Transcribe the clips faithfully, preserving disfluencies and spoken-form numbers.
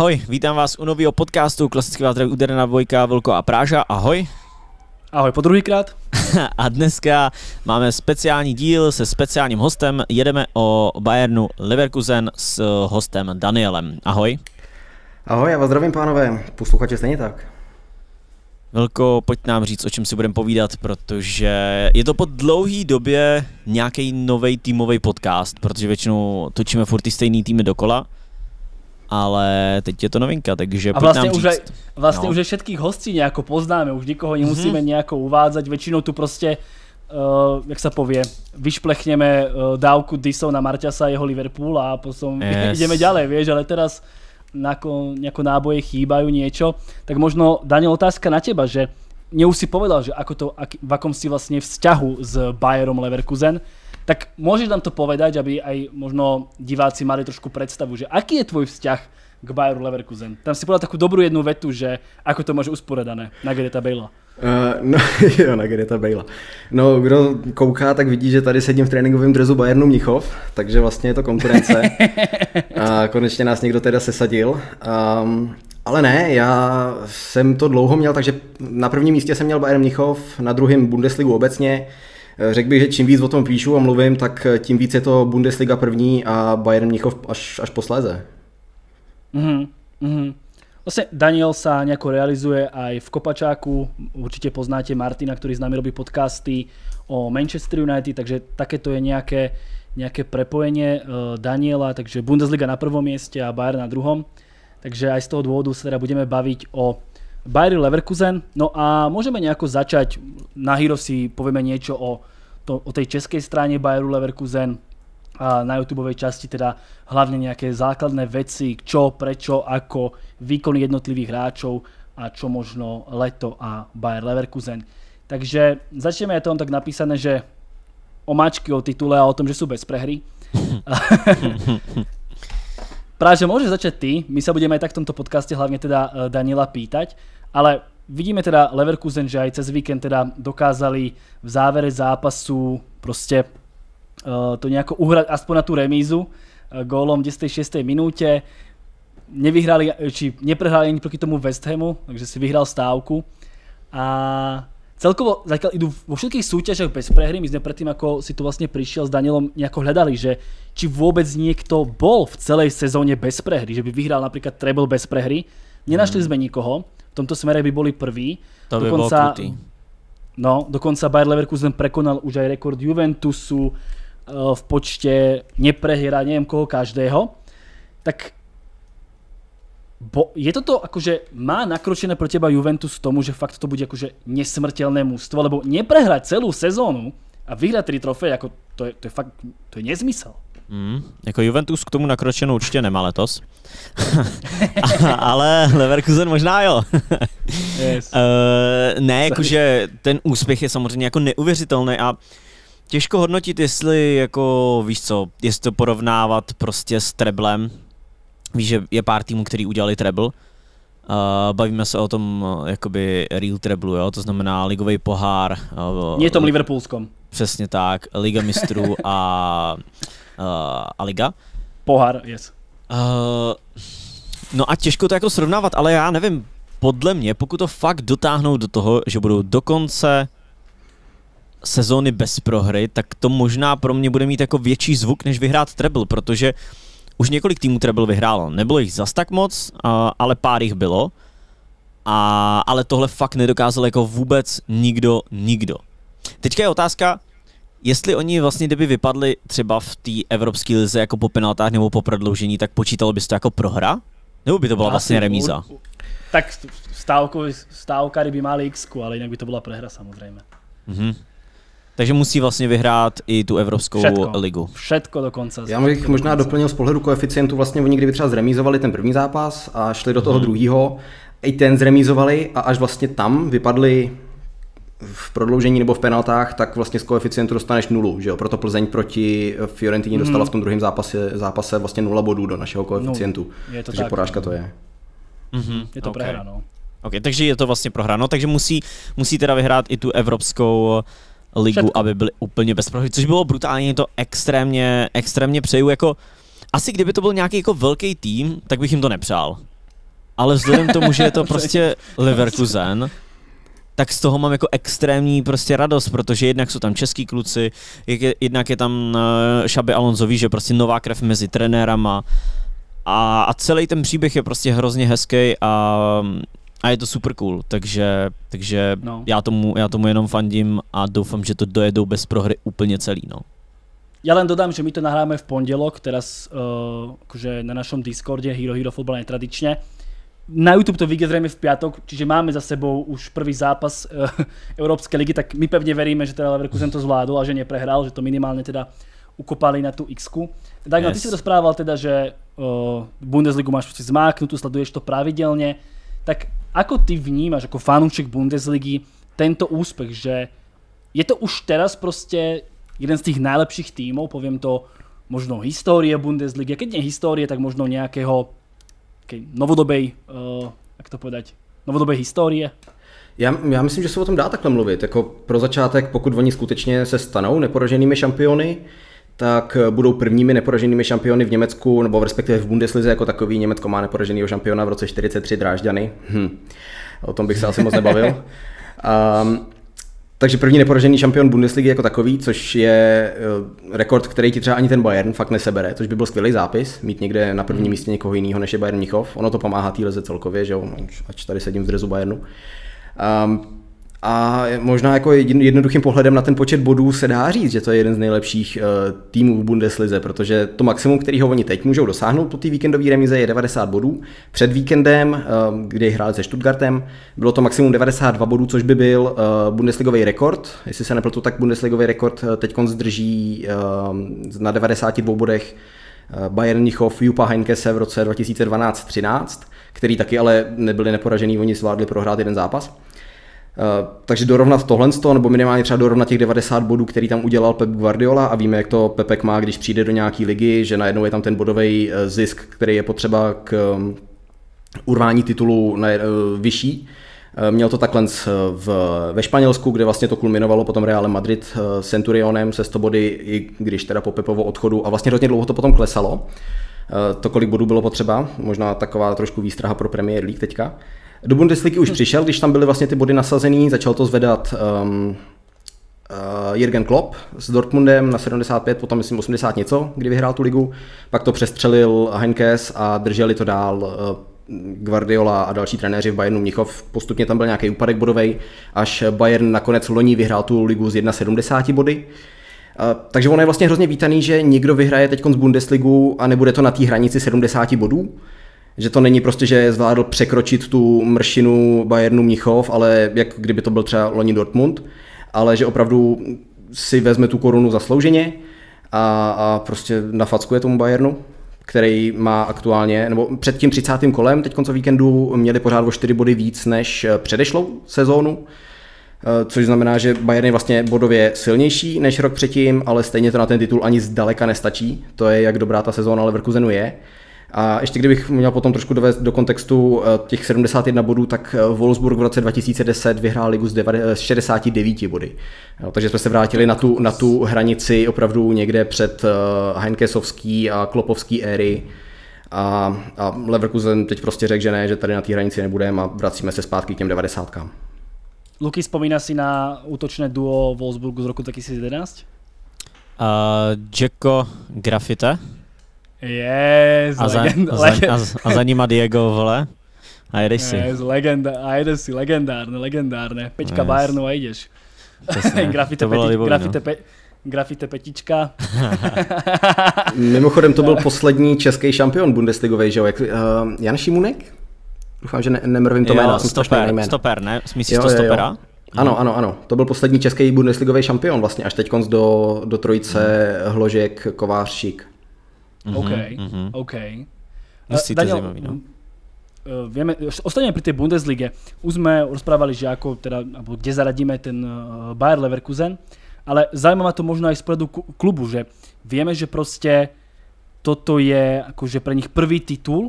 Ahoj, vítám vás u nového podcastu, klasicky vás zdraví Uderna, Vojka, Vlko a Práža, ahoj. Ahoj, po druhýkrát. A dneska máme speciální díl se speciálním hostem, jedeme o Bayernu Leverkusen s hostem Danielem, ahoj. Ahoj, já vás zdravím, pánové, posluchače stejně tak. Vlko, pojď nám říct, o čem si budeme povídat, protože je to po dlouhý době nějaký nový týmový podcast, protože většinou točíme furt ty stejný týmy dokola. Ale teď je to novinka, takže pojď nám říct. A vlastně, vlastně no. Už všetkých hostí nějako poznáme, už nikoho nemusíme mm-hmm. nějakou uvádzať, většinou tu prostě, uh, jak se pově, vyšplechneme uh, dávku disov na Marťasa a jeho Liverpool a potom yes. ideme ďalej, vieš, ale teraz nějako náboje chýbajú niečo, tak možno, Daniel, otázka na teba, že ne už si povedal, že ako to, ak, v akom si vlastně vzťahu s Bayerom Leverkusen, tak můžeš nám to povedať, aby aj možno diváci mali trošku představu, že aký je tvoj vzťah k Bayeru Leverkusen? Tam si povedal takovou dobrou jednu vetu, že ako to máš usporedané na Gareta Bale. Uh, no jo, na Gareta Bale. No, kdo kouká, tak vidí, že tady sedím v tréninkovém dresu Bayernu Mnichov, takže vlastně je to konkurence. A konečně nás někdo teda sesadil. Um, ale ne, já jsem to dlouho měl, takže na prvním místě jsem měl Bayern Mnichov, na druhém Bundesligu obecně. Řekl bych, že čím víc o tom píšu a mluvím, tak tím víc je to Bundesliga první a Bayern Mnichov až, až posléze. Mm-hmm. Mm-hmm. Vlastně Daniel sa nejako realizuje aj v Kopačáku, určitě poznáte Martina, ktorý s nami robí podcasty o Manchester United, takže takéto je nějaké, nějaké prepojenie Daniela, takže Bundesliga na prvom mieste a Bayern na druhom. Takže aj z toho dôvodu sa teda budeme baviť o Bayer Leverkusen, no a môžeme nejako začať, na Hero si povieme niečo o, to, o tej českej strane Bayeru Leverkusen a na YouTubeovej časti teda hlavne nejaké základné veci, čo, prečo, ako, výkony jednotlivých hráčov a čo možno leto a Bayer Leverkusen. Takže začneme, je to tak napísané, že omáčky o titule a o tom, že sú bez prehry. Práže, môžeš začať ty, my sa budeme aj tak v tomto podcaste hlavne teda Daniela pýtať, ale vidíme teda Leverkusen, že aj cez víkend teda dokázali v závere zápasu proste to nejako uhrať aspoň na tú remízu gólom v desátej šiestej minúte, nevyhrali, či neprehrali ani proti tomu West Hamu, takže si vyhral stávku a celkovo zatiaľ idú vo všetkých súťažiach bez prehry. My sme predtým, ako si tu vlastne prišiel s Danielom, nejako hľadali, že či vôbec niekto bol v celej sezóne bez prehry, že by vyhral napríklad treble bez prehry. Nenašli hmm. sme nikoho, v tomto smere by boli prví. To by bol krutý. No, dokonca Bayer Leverkusen prekonal už aj rekord Juventusu v počte neprehier, neviem koho, každého. Tak Bo je to to, akože má nakročené pro teba Juventus k tomu, že fakt to bude akože nesmrtelné mužstvo, lebo neprehrať celú sezónu a vyhrať tri trofeje, ako to je, to je fakt, to je nezmysel. Mm, jako Juventus k tomu nakročenou určitě nemá letos, ale Leverkusen možná jo. Yes. uh, ne, jakože ten úspěch je samozřejmě jako neuvěřitelný a těžko hodnotit, jestli jako, víš co, jestli to porovnávat prostě s treblem. Víš, že je pár týmů, který udělali treble. Uh, bavíme se o tom jakoby real treble, jo? To znamená ligový pohár. Uh, je tom Liverpoolskom. Přesně tak, Liga mistrů a, uh, a Liga. Pohár, yes. Uh, no a těžko to jako srovnávat, ale já nevím, podle mě, pokud to fakt dotáhnou do toho, že budou do konce sezóny bez prohry, tak to možná pro mě bude mít jako větší zvuk, než vyhrát treble, protože už několik týmů treble vyhrálo, nebylo jich zas tak moc, ale pár jich bylo. A, ale tohle fakt nedokázal jako vůbec nikdo, nikdo. Teďka je otázka, jestli oni vlastně, kdyby vypadli třeba v té evropské lize jako po penaltách nebo po prodloužení, tak počítalo bys to jako prohra? Nebo by to byla vlastně remíza? Tak stávkary by mali iksku, ale jinak by to byla prohra samozřejmě. Mhm. Takže musí vlastně vyhrát i tu Evropskou Všetko. ligu. Všetko dokonce. Já bych možná doplnil z pohledu koeficientu, vlastně oni kdyby třeba zremízovali ten první zápas a šli do toho hmm. druhého, i ten zremízovali a až vlastně tam vypadli v prodloužení nebo v penaltách, tak vlastně z koeficientu dostaneš nulu, že jo? Proto Plzeň proti Fiorentině hmm. dostala v tom druhém zápase, zápase vlastně nula bodů do našeho koeficientu, no, je to takže tak, porážka to je. Mm-hmm. Je to okay. prohra, no. Okay, takže je to vlastně prohráno, takže musí, musí teda vyhrát i tu Evropskou ligu, Všetko. aby byli úplně bez prohry, což bylo brutálně, to extrémně, extrémně přeju, jako asi kdyby to byl nějaký jako velký tým, tak bych jim to nepřál. ale vzhledem k tomu, že je to prostě Leverkusen, tak z toho mám jako extrémní prostě radost, protože jednak jsou tam český kluci, jednak je tam Xabi Alonso, že prostě nová krev mezi trenérama a, a celý ten příběh je prostě hrozně hezký a, a je to super cool, takže, takže no. já, tomu, já tomu jenom fandím a doufám, že to dojedou bez prohry úplně celý. No. Ja len dodám, že my to nahráme v pondelok, teraz uh, akože na našom Discorde, Hero Hero Football netradične. Na YouTube to vyjde zrejme v piatok, čiže máme za sebou už prvý zápas uh, Európskej ligy, tak my pevne veríme, že teda Leverkusen to zvládol a že neprehral, že to minimálne teda ukopali na tú X-ku. Tak yes. No, ty si rozprával teda, že uh, Bundesligu máš všetci zmáknutú, sleduješ to pravidelne. Tak ako ty vnímaš ako fanúčik Bundesligy tento úspech, že je to už teraz proste jeden z tých najlepších tímov, poviem to, možno histórie Bundesligy, keď nie histórie, tak možno nejakého novodobej, uh, jak to povedať, novodobej histórie. Já, já myslím, že se o tom dá takhle mluvit, jako pro začátek, pokud oni skutečně se stanou neporaženými šampiony, tak budou prvními neporaženými šampiony v Německu, nebo respektive v Bundeslize jako takový. Německo má neporaženýho šampiona v roce čtyřicet tři Drážďany, hm. O tom bych se asi moc nebavil. Um, Takže první neporažený šampion Bundesligy jako takový, což je rekord, který ti třeba ani ten Bayern fakt nesebere, což by byl skvělý zápis, mít někde na prvním místě někoho jiného než je Bayern Mnichov. Ono to pomáhá té lize celkově, že jo, ač tady sedím v dresu Bayernu. Um, a možná jako jednoduchým pohledem na ten počet bodů se dá říct, že to je jeden z nejlepších týmů v Bundeslize, protože to maximum, kterého oni teď můžou dosáhnout po té víkendové remize, je devadesát bodů. Před víkendem, kdy hráli se Stuttgartem, bylo to maximum devadesát dva bodů, což by byl bundesligový rekord. Jestli se nepletu, tak bundesligový rekord teď zdrží na devadesáti dvou bodech Bayern Mnichov Jupa Heynckese v roce dva tisíce dvanáct třináct, který taky ale nebyli neporažený, oni zvládli prohrát jeden zápas. Uh, takže dorovnat tohle, nebo minimálně třeba dorovnat těch devadesát bodů, který tam udělal Pep Guardiola, a víme, jak to Pepek má, když přijde do nějaký ligy, že najednou je tam ten bodový zisk, který je potřeba k um, urvání titulu na, uh, vyšší. Uh, měl to takhle v, ve Španělsku, kde vlastně to kulminovalo potom Realem Madrid uh, Centurionem se sto body, i když teda po Pepovo odchodu, a vlastně hrozně dlouho to potom klesalo. Uh, to, kolik bodů bylo potřeba, možná taková trošku výstraha pro Premier League teďka. Do Bundesligy už přišel, když tam byly vlastně ty body nasazený, začal to zvedat um, uh, Jürgen Klopp s Dortmundem na sedmdesát pět, potom myslím osmdesát něco, kdy vyhrál tu ligu, pak to přestřelil Heynckes a drželi to dál uh, Guardiola a další trenéři v Bayernu Mnichov, postupně tam byl nějaký úpadek bodovej, až Bayern nakonec loni vyhrál tu ligu z sedmdesáti jedna body. Takže ono je vlastně hrozně vítaný, že někdo vyhraje teď z Bundesligu a nebude to na té hranici sedmdesáti bodů. Že to není prostě, že zvládl překročit tu mršinu Bayernu Mnichov, ale jak kdyby to byl třeba loni Dortmund, ale že opravdu si vezme tu korunu zaslouženě a, a prostě nafackuje tomu Bayernu, který má aktuálně, nebo před tím třicátým kolem, teď konco víkendu, měli pořád o čtyři body víc než předešlou sezónu, což znamená, že Bayern je vlastně bodově silnější než rok předtím, ale stejně to na ten titul ani zdaleka nestačí. To je, jak dobrá ta sezóna Leverkusenu je. A ještě kdybych měl potom trošku dovést do kontextu těch sedmdesáti jedna bodů, tak Wolfsburg v roce dva tisíce deset vyhrál ligu z šedesáti devíti body. No, takže jsme se vrátili na tu, na tu hranici opravdu někde před Heinkesovský a Kloppovský éry. A, a Leverkusen teď prostě řekl, že ne, že tady na té hranici nebudeme a vracíme se zpátky k těm devadesátkám. Luky, vzpomíná si na útočné duo Wolfsburgu z roku dva tisíce jedenáct? Džeko uh, Grafite. Yes, a, za, legend, a, za, legend. A, za, a za nima Diego, vole, a jedeš si. Yes, legenda, a jedeš si, legendárne, legendárne. Peťka yes. Bayernu a ideš. grafite, peti, grafite, pe, grafite petička. Mimochodem to byl poslední český šampion Bundesligovej, že jo? Jak, uh, Jan Šimunek? Doufám, že ne, nemrvím to jméno. Stoper, stoper, ne? Myslíš to stopera? Jo. Ano, ano, ano. To byl poslední český Bundesligovej šampion vlastně, až teď do, do trojice mm. Hložek, Kovář, Šík. OK, mm-hmm. OK. Musí to zaujímavé, no? Vieme, ostaneme pri tej Bundeslige. Už sme rozprávali, že ako teda, alebo kde zaradíme ten Bayer Leverkusen, ale zaujímavá to možno aj z pohľadu klubu, že vieme, že proste toto je akože pre nich prvý titul,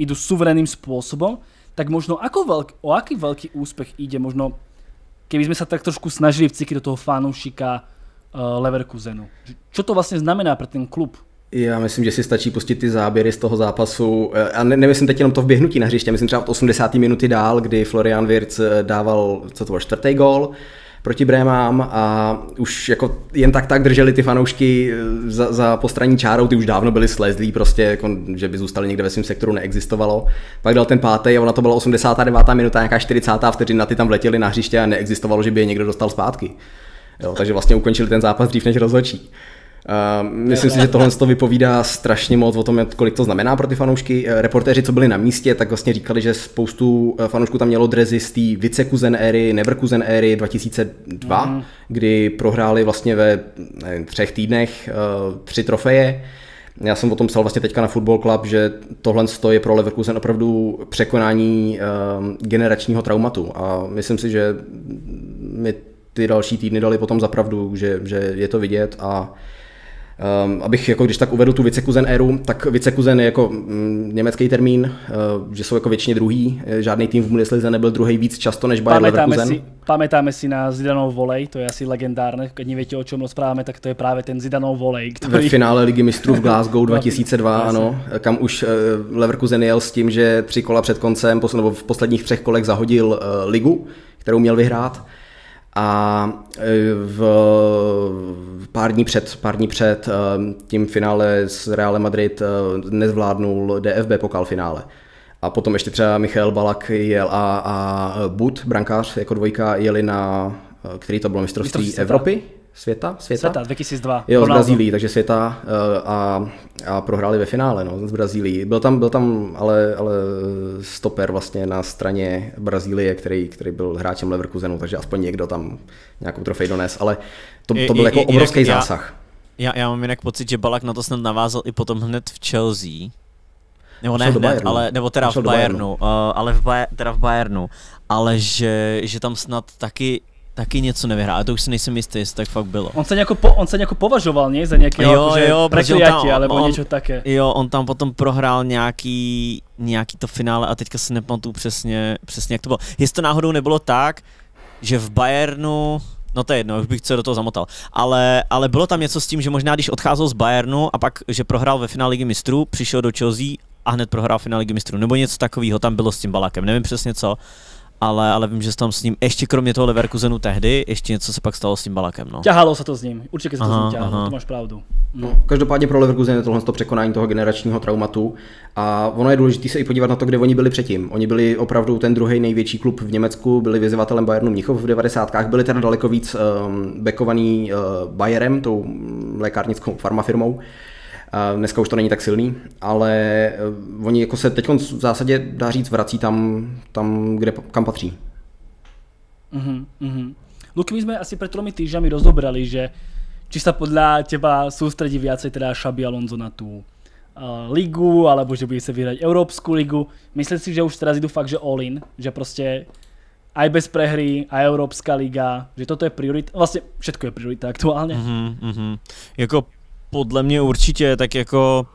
idú suverenným spôsobom, tak možno ako veľk, o aký veľký úspech ide, možno keby sme sa tak trošku snažili vcítiť do toho fanúšika Leverkusenu. Čo to vlastne znamená pre ten klub? Já myslím, že si stačí pustit ty záběry z toho zápasu, a ne, nemyslím teď jenom to vběhnutí na hřiště, myslím třeba od osmdesáté minuty dál, kdy Florian Wirtz dával, co to bylo, čtvrtý gól proti Brémám a už jako jen tak tak drželi ty fanoušky za, za postranní čárou, ty už dávno byli slezlí, prostě, jako, že by zůstali někde ve svém sektoru, neexistovalo. Pak dal ten pátý a ona to byla osmdesátá devátá minuta, nějaká čtyřicátá vteřina, ty tam vletěli na hřiště a neexistovalo, že by je někdo dostal zpátky. Jo, takže vlastně ukončili ten zápas dřív než rozhodčí. Uh, myslím si, že tohle to vypovídá strašně moc o tom, kolik to znamená pro ty fanoušky. Reportéři, co byli na místě, tak vlastně říkali, že spoustu fanoušků tam mělo dresy z té Vicekusen éry, Neverkusen éry dva tisíce dva, mm. kdy prohráli vlastně ve nevím, třech týdnech uh, tři trofeje. Já jsem o tom psal vlastně teďka na Football Club, že tohle je pro Leverkusen opravdu překonání uh, generačního traumatu a myslím si, že mi ty další týdny dali potom zapravdu, že, že je to vidět a Um, abych jako když tak uvedl tu Vicekusen éru, tak Vicekusen je jako mm, německý termín, uh, že jsou jako většině druhý, žádný tým v Bundeslize nebyl druhý víc často než Bayer Leverkusen. Si, pamätáme si na Zidanov volej, to je asi legendárne, keď neviete o čom rozprávame, tak to je práve ten Zidanov volej. Který... Ve finále Ligy mistrů v Glasgow dva tisíce dva, ano, kam už uh, Leverkusen jel s tím, že tři kola před koncem, posl- nebo v posledních třech kolech zahodil uh, ligu, kterou měl vyhrát. A v pár dní před, pár dní před tím finále s Realem Madrid nezvládnul D F B pokal finále. A potom ještě třeba Michael Ballack jel a, a But, brankář jako dvojka, jeli na, který to bylo mistrovství, mistrovství Evropy? Světa? Světa? Světa dva tisíce dva. Jo, z Brazílii, takže světa a, a prohráli ve finále, no, z Brazílii. Byl tam, byl tam ale, ale stoper vlastně na straně Brazílie, který, který byl hráčem Leverkusenu, takže aspoň někdo tam nějakou trofej dones, ale to, to byl jako obrovský zásah. Já, já, já mám jinak pocit, že Ballack na to snad navázal i potom hned v Chelsea. Nebo ne hned, ale, nebo teda v Bayernu, uh, ale v Bayer, teda v Bayernu, ale že, že tam snad taky taky něco nevyhrál, a to už si nejsem jistý, jestli tak fakt bylo. On se nějako po, on se nějako považoval, ne, za nějakého prekliatí, alebo něco také. Jo, on tam potom prohrál nějaký, nějaký to finále a teďka si nepamatuju přesně, přesně jak to bylo. Jestli to náhodou nebylo tak, že v Bayernu, no to je jedno, už bych se do toho zamotal, ale, ale bylo tam něco s tím, že možná když odcházel z Bayernu a pak, že prohrál ve finále Ligy mistrů, přišel do Chelsea a hned prohrál finále Ligy mistrů, nebo něco takového tam bylo s tím Ballakem, nevím přesně co. Ale, ale vím, že se tam s ním, ještě kromě toho Leverkusenu tehdy, ještě něco se pak stalo s tím Ballakem. No. Ťahalo se to s ním, určitě se to aha, s ním ťahalo, to máš pravdu. No, každopádně pro Leverkusen je tohle to překonání toho generačního traumatu a ono je důležité se i podívat na to, kde oni byli předtím. Oni byli opravdu ten druhý největší klub v Německu, byli vyzývatelem Bayernu Mnichov v devadesátkách, byli teda daleko víc um, bekovaný uh, Bayerem, tou lékárnickou farmafirmou. Dneska už to není tak silný, ale oni jako se teď v zásadě dá říct vrací tam, tam kde, kam patří. Mm-hmm, mm-hmm. Luky, my jsme asi před tromi týždňami rozobrali, že či se podle teba soustředí viacej teda Xabi Alonso na tu uh, ligu, alebo že bude se vyhrať Európsku ligu. Myslím si, že už teraz idú fakt, že all in, že prostě aj bez prehry, aj Európska liga, že toto je priorita, vlastně všetko je priorita aktuálně. Mm-hmm, mm-hmm. Jako podle mě určitě, tak jako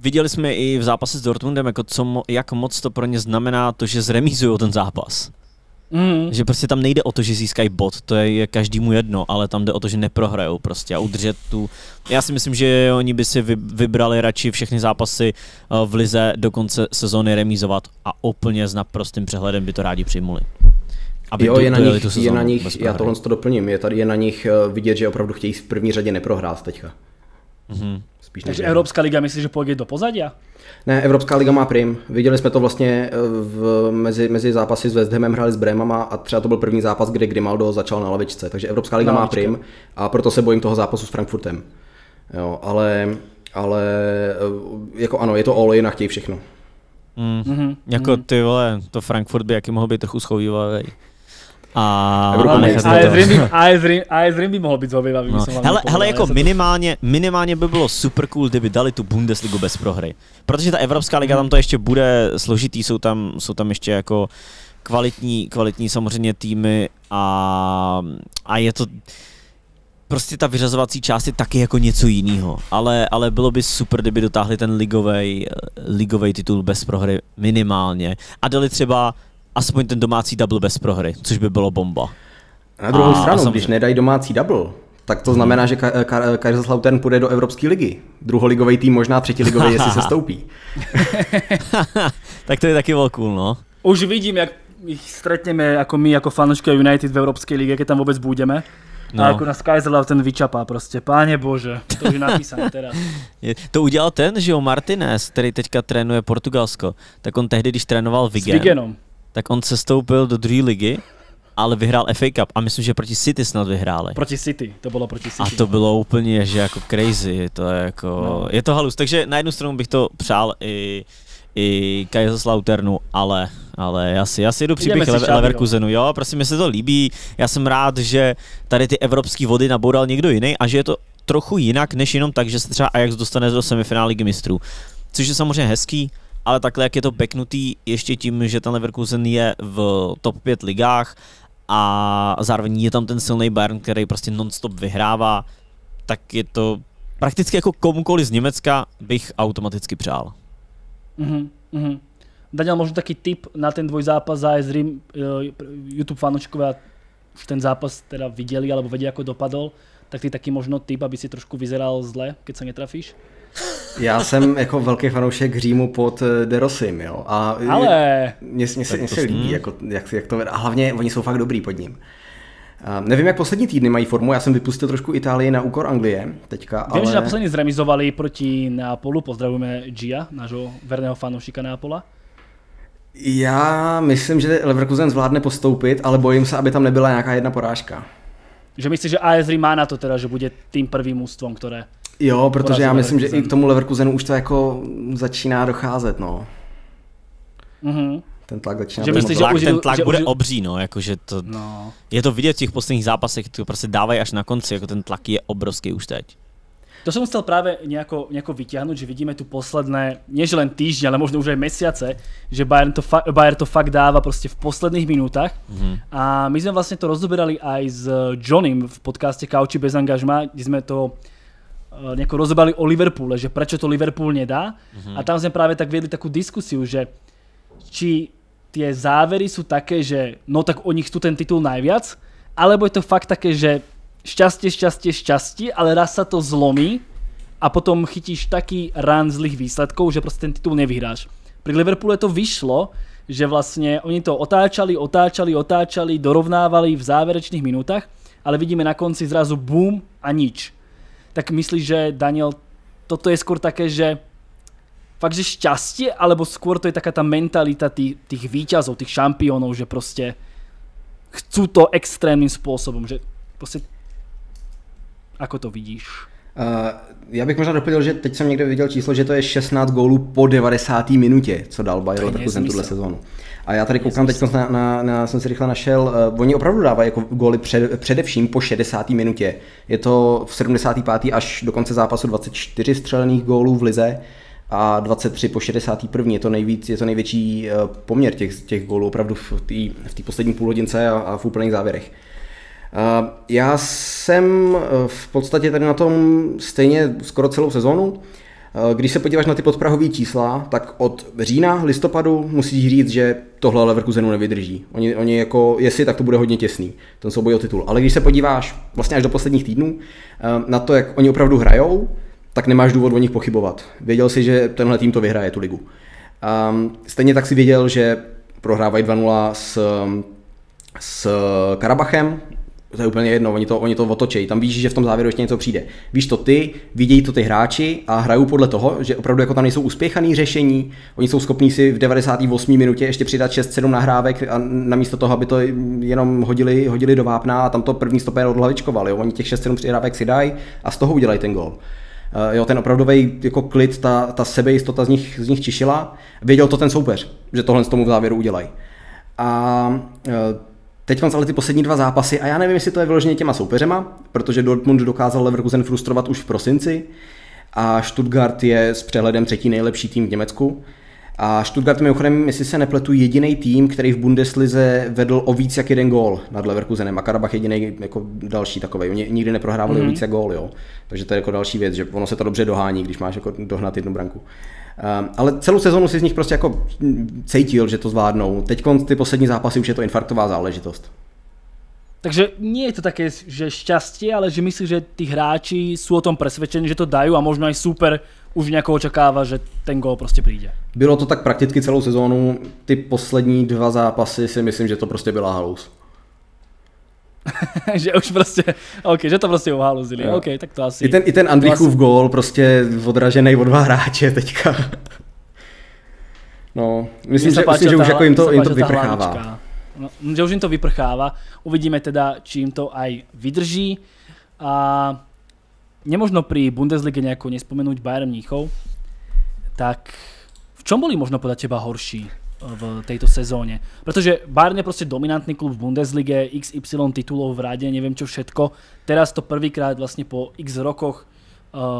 viděli jsme i v zápase s Dortmundem, jako co, jak moc to pro ně znamená to, že zremízují ten zápas. Mm. Že prostě tam nejde o to, že získají bod, to je každému jedno, ale tam jde o to, že neprohrajou prostě a udržet tu... Já si myslím, že oni by si vybrali radši všechny zápasy v lize do konce sezóny remízovat a úplně s naprostým přehledem by to rádi přijmuli. Jo, je na nich, je na nich já tohle to doplním, je tady je na nich vidět, že opravdu chtějí v první řadě neprohrát teďka. Mm-hmm. Spíš takže nevědět. Evropská liga, myslíš, že půjde do pozadí? Ne, Evropská liga má prim. Viděli jsme to vlastně v, mezi, mezi zápasy s West Hamem, hráli s Brémama a třeba to byl první zápas, kde Grimaldo začal na lavičce, takže Evropská liga má prim a proto se bojím toho zápasu s Frankfurtem. Jo, ale, ale jako ano, je to all in a chtějí všechno. Mm. Mm-hmm. Jako ty vole, to Frankfurt by jaký mohl být trochu schovývavý. A je zřejmě by mohl být zhověvavý. No. Hele, hele jako minimálně, minimálně by bylo super cool, kdyby dali tu Bundesligu bez prohry. Protože ta Evropská liga, tam to ještě bude složitý, jsou tam, jsou tam ještě jako kvalitní, kvalitní samozřejmě týmy a, a je to... Prostě ta vyřazovací část je taky jako něco jiného, ale, ale bylo by super, kdyby dotáhli ten ligovej, ligovej titul bez prohry minimálně a dali třeba aspoň ten domácí double bez prohry, což by bylo bomba. Na druhou a, stranu, a samozřejmě... když nedají domácí double, tak to znamená, že Kaiserslautern půjde do Evropské ligy. Druholigový tým, možná třetiligový, jestli se stoupí. Tak to je taky velký, no. Už vidím, jak ich stretneme jako my, jako fanouškové United v Evropské ligy, když tam vůbec budeme. No. A jako nás Kaiserslautern vyčapá prostě. Páně bože, to už je napísané teda. To udělal ten, že jo, Martinez, který teďka trénuje Portugalsko. Tak on tehdy, když trénoval Vigen, Vigenom, tak on se stoupil do druhé ligy, ale vyhrál F A Cup a myslím, že proti City snad vyhráli. Proti City, to bylo proti City. A to bylo úplně, že jako crazy, to je jako, no. Je to halus. Takže na jednu stranu bych to přál i, i Kaiserslauternu, ale, ale já si, já si jdu příběh Lever, Leverkusenu, jo, prosím, mi se to líbí, já jsem rád, že tady ty evropské vody naboural někdo jiný a že je to trochu jinak, než jenom tak, že se třeba Ajax dostane do semifinále Ligy mistrů, což je samozřejmě hezký. Ale takhle, jak je to beknutý ještě tím, že ten Leverkusen je v top pět ligách a zároveň je tam ten silný Bayern, který prostě non-stop vyhrává, tak je to prakticky jako komukoli z Německa bych automaticky přál. Mm-hmm, mm-hmm. Daniel, možná taký tip na ten dvoj zápas za A S Rím, YouTube fanouškové už ten zápas teda viděli, alebo vědí, jak dopadl, tak ty taky možno tip, aby si trošku vyzeral zle, keď se netrafíš? Já jsem jako velký fanoušek Římu pod De Rossim, jo. A ale... Mně se líbí, jako, jak, jak to, a hlavně oni jsou fakt dobrý pod ním. Uh, nevím, jak poslední týdny mají formu, já jsem vypustil trošku Itálii na úkor Anglie teďka, ale... Vím, že naposlední zremizovali proti Neapolu, pozdravujeme Gia, nášho verného fanoušika Neapola. Já myslím, že Leverkusen zvládne postoupit, ale bojím se, aby tam nebyla nějaká jedna porážka. Že myslíš, že A S Rím má na to teda, že bude tím prvním mužstvem, které... Jo, protože já myslím, že i k tomu Leverkusenu už to jako začíná docházet, no. Mm-hmm. Ten tlak začíná že myslí, že tlak, Ten tlak že bude užil... obří, no, jakože to... No. Je to vidět v těch posledních zápasech, to prostě dávají až na konci, jako ten tlak je obrovský už teď. To jsem chtěl právě nějako vyťahnout, že vidíme tu posledné, než len týždň, ale možná už aj mesiace, že Bayern to, fa Bayern to fakt dává prostě v posledních minutách. Mm-hmm. A my jsme vlastně to rozoberali aj s Johnnym v podcaste Couchi bez angažma, kde jsme to nejako rozobali o Liverpoole, že prečo to Liverpool nedá. Mm-hmm. A tam sme práve tak viedli takú diskusiu, že či tie závery sú také, že no tak oni chcú ten titul najviac, alebo je to fakt také, že šťastie, šťastie, šťastie, ale raz sa to zlomí a potom chytíš taký rán zlých výsledkov, že proste ten titul nevyhráš. Pri Liverpoole to vyšlo, že vlastne oni to otáčali, otáčali, otáčali, dorovnávali v záverečných minútach, ale vidíme na konci zrazu boom a nič. Tak myslíš, že Daniel, toto je skôr také, že fakt, že šťastie, alebo skôr to je taká tá mentalita tých, tých víťazov, tých šampiónov, že proste chcú to extrémnym spôsobom, že proste, ako to vidíš? Uh, já bych možná doplnil, že teď jsem někde viděl číslo, že to je šestnáct gólů po devadesáté minutě, co dal Bayer Leverkusen tuhle sezónu. A já tady koukám, teď na, na, na, jsem si rychle našel, uh, oni opravdu dávají jako góly před, především po šedesáté minutě. Je to v sedmdesáté páté až do konce zápasu dvacet čtyři střelených gólů v lize a dvacet tři po šedesáté první Je to, nejvíc, je to největší uh, poměr těch, těch gólů opravdu v té poslední půlhodince a, a v úplných závěrech. Já jsem v podstatě tady na tom stejně skoro celou sezonu. Když se podíváš na ty podprahové čísla, tak od října, listopadu musíš říct, že tohle Leverkusenu nevydrží. Oni, oni jako, jestli, tak to bude hodně těsný, ten souboj o titul. Ale když se podíváš vlastně až do posledních týdnů na to, jak oni opravdu hrajou, tak nemáš důvod o nich pochybovat. Věděl si, že tenhle tým to vyhraje, tu ligu. Stejně tak si věděl, že prohrávají dva nula s, s Karabachem. To je úplně jedno, oni to, oni to otočejí, tam víš, že v tom závěru ještě něco přijde. Víš to ty, vidějí to ty hráči a hrajou podle toho, že opravdu jako tam nejsou uspěchaný řešení, oni jsou schopní si v devadesáté osmé minutě ještě přidat šest sedm nahrávek a namísto toho, aby to jenom hodili, hodili do vápna a tam to první stopér odhlavičkovali, jo? Oni těch šest sedm přihrávek si dají a z toho udělají ten gól. Jo, ten opravdový jako klid, ta, ta sebejistota z nich, z nich čišila, věděl to ten soupeř, že tohle z tomu v závěru udělají. A teď mám ale ty poslední dva zápasy a já nevím, jestli to je vyloženě těma soupeřema, protože Dortmund dokázal Leverkusen frustrovat už v prosinci a Stuttgart je s přehledem třetí nejlepší tým v Německu. A Stuttgart, mimochodem, jestli se nepletu, jediný tým, který v Bundeslize vedl o víc jak jeden gól nad Leverkusenem a Karabach jediný jako další takovej. Oni nikdy neprohrávali mm-hmm. o víc jak gól, jo. Takže to je jako další věc, že ono se to dobře dohání, když máš jako dohnat jednu branku. Um, ale celou sezonu si z nich prostě jako cítil, že to zvládnou. Teď ty poslední zápasy už je to infarktová záležitost. Takže nie je to také, že šťastie, ale že myslím, že tí hráči sú o tom presvedčení, že to dajú a možno aj super už nějak očekává, že ten gól prostě přijde. Bylo to tak prakticky celou sezónu, ty poslední dva zápasy si myslím, že to prostě byla halus. Že už prostě, ok, že to prostě uhaluzili, no. Ok, tak to asi. I ten, i ten Andrichův asi... gól prostě odražený od dva hráče teďka. No, myslím, že, myslím že už jako jim to, jim to vyprchává. No, že už jim to vyprchává, uvidíme teda, či jim to aj vydrží. A nemožno pri Bundeslige nejako nespomenúť Bayern Mníchov, tak v čom boli možno podľa teba horší v tejto sezóne? Pretože Bayern je proste dominantný klub v Bundeslige, iks ypsilon titulov v rade, neviem čo všetko. Teraz to prvýkrát vlastne po x rokoch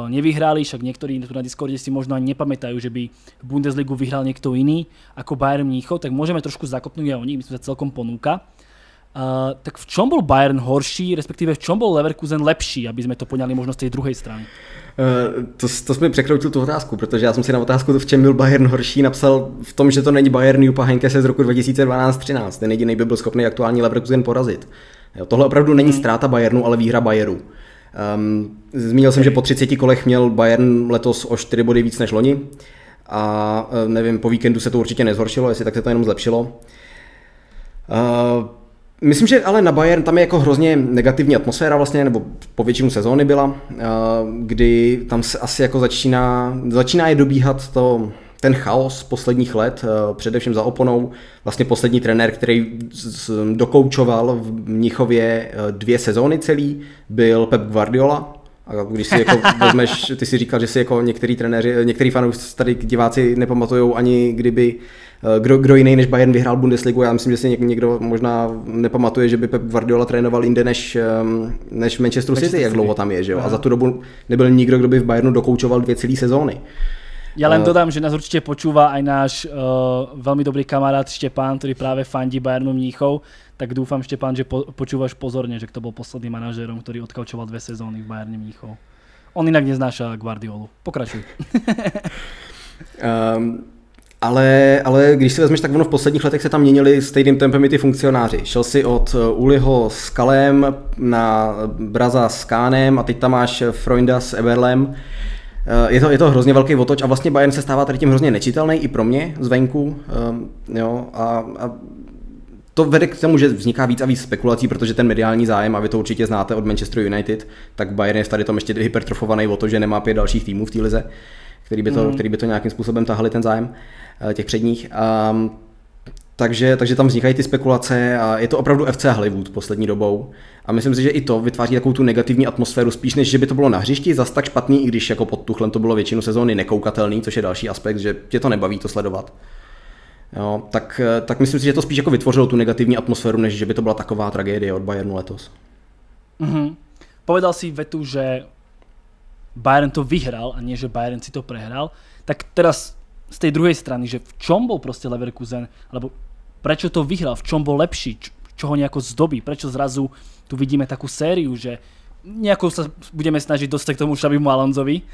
nevyhrali, však niektorí tu na Discorde si možno ani nepamätajú, že by Bundesligu vyhral niekto iný ako Bayern Mníchov, tak môžeme trošku zakopnúť aj o nich, myslím, že celkom ponúka. Uh, tak v čom byl Bayern horší, respektive v čom byl Leverkusen lepší, aby jsme to poňali možno z té druhé strany? Uh, to, to jsi mi překroutil tu otázku, protože já jsem si na otázku, v čem byl Bayern horší, napsal v tom, že to není Bayern Jupa Heynckese z roku dva tisíce dvanáct třináct, ten jediný by byl schopný aktuální Leverkusen porazit. Jo, tohle opravdu není ztráta Bayernu, ale výhra Bayernu. Um, zmínil jsem, že po třiceti kolech měl Bayern letos o čtyři body víc než loni a nevím, po víkendu se to určitě nezhoršilo, jestli tak se to jenom zlepšilo. Uh, Myslím, že ale na Bayern tam je jako hrozně negativní atmosféra vlastně, nebo po většinu sezóny byla, kdy tam se asi jako začíná, začíná je dobíhat to, ten chaos posledních let, především za oponou. Vlastně poslední trenér, který dokoučoval v Mnichově dvě sezóny celý, byl Pep Guardiola. A když si jako vezmeš, ty si říkal, že si jako některý trenéři, některý fanoušci tady diváci nepamatujou ani kdyby kdo, kdo jiný než Bayern vyhrál Bundesligu. Já myslím, že si někdo možná nepamatuje, že by Pep Guardiola trénoval jinde než, než Manchester City, Manchester jak dlouho tam je. Že jo? A za tu dobu nebyl nikdo, kdo by v Bayernu dokoučoval dvě celé sezóny. Já len dodám, že nás určitě počúva aj náš uh, velmi dobrý kamarád Štěpán, který právě fandí Bayernu Mníchov. Tak doufám, Štěpán, že po, počúvaš pozorně, že to byl posledný manažérom, který odkoučoval dvě sezóny v Bayernu Mníchov. On jinak neznáša Guardiolu. Pokračuj. um, ale, ale když si vezmeš, tak ono v posledních letech se tam měnili stejným tempem i ty funkcionáři. Šel si od Uliho s Kalem na Braza s Kánem a teď tam máš Freunda s Eberlem. Je to, je to hrozně velký otoč a vlastně Bayern se stává tady tím hrozně nečitelný i pro mě zvenku. Um, jo, a, a to vede k tomu, že vzniká víc a víc spekulací, protože ten mediální zájem, a vy to určitě znáte od Manchesteru United, tak Bayern je tady tom ještě hypertrofovaný o to, že nemá pět dalších týmů v té lize, který by to, mm. který by to nějakým způsobem tahali ten zájem těch předních. Um, Takže, takže tam vznikají ty spekulace a je to opravdu F C Hollywood poslední dobou. A myslím si, že i to vytváří takovou tu negativní atmosféru, spíš než že by to bylo na hřišti zas tak špatný, i když jako pod Tuchlem to bylo většinu sezóny nekoukatelný, což je další aspekt, že tě to nebaví to sledovat. Jo, tak, tak myslím si, že to spíš jako vytvořilo tu negativní atmosféru, než že by to byla taková tragédie od Bayernu letos. Mm-hmm. Povedal si vetu, že Bayern to vyhrál a nie, že Bayern si to prehrál. Tak teraz z té druhé strany, že v čom byl prostě Leverkusen, alebo prečo to vyhral, v čom bol lepší, čo ho nejako zdobí, prečo zrazu tu vidíme takú sériu, že nejako sa budeme snažiť dostať k tomu Xabimu Alonsovi,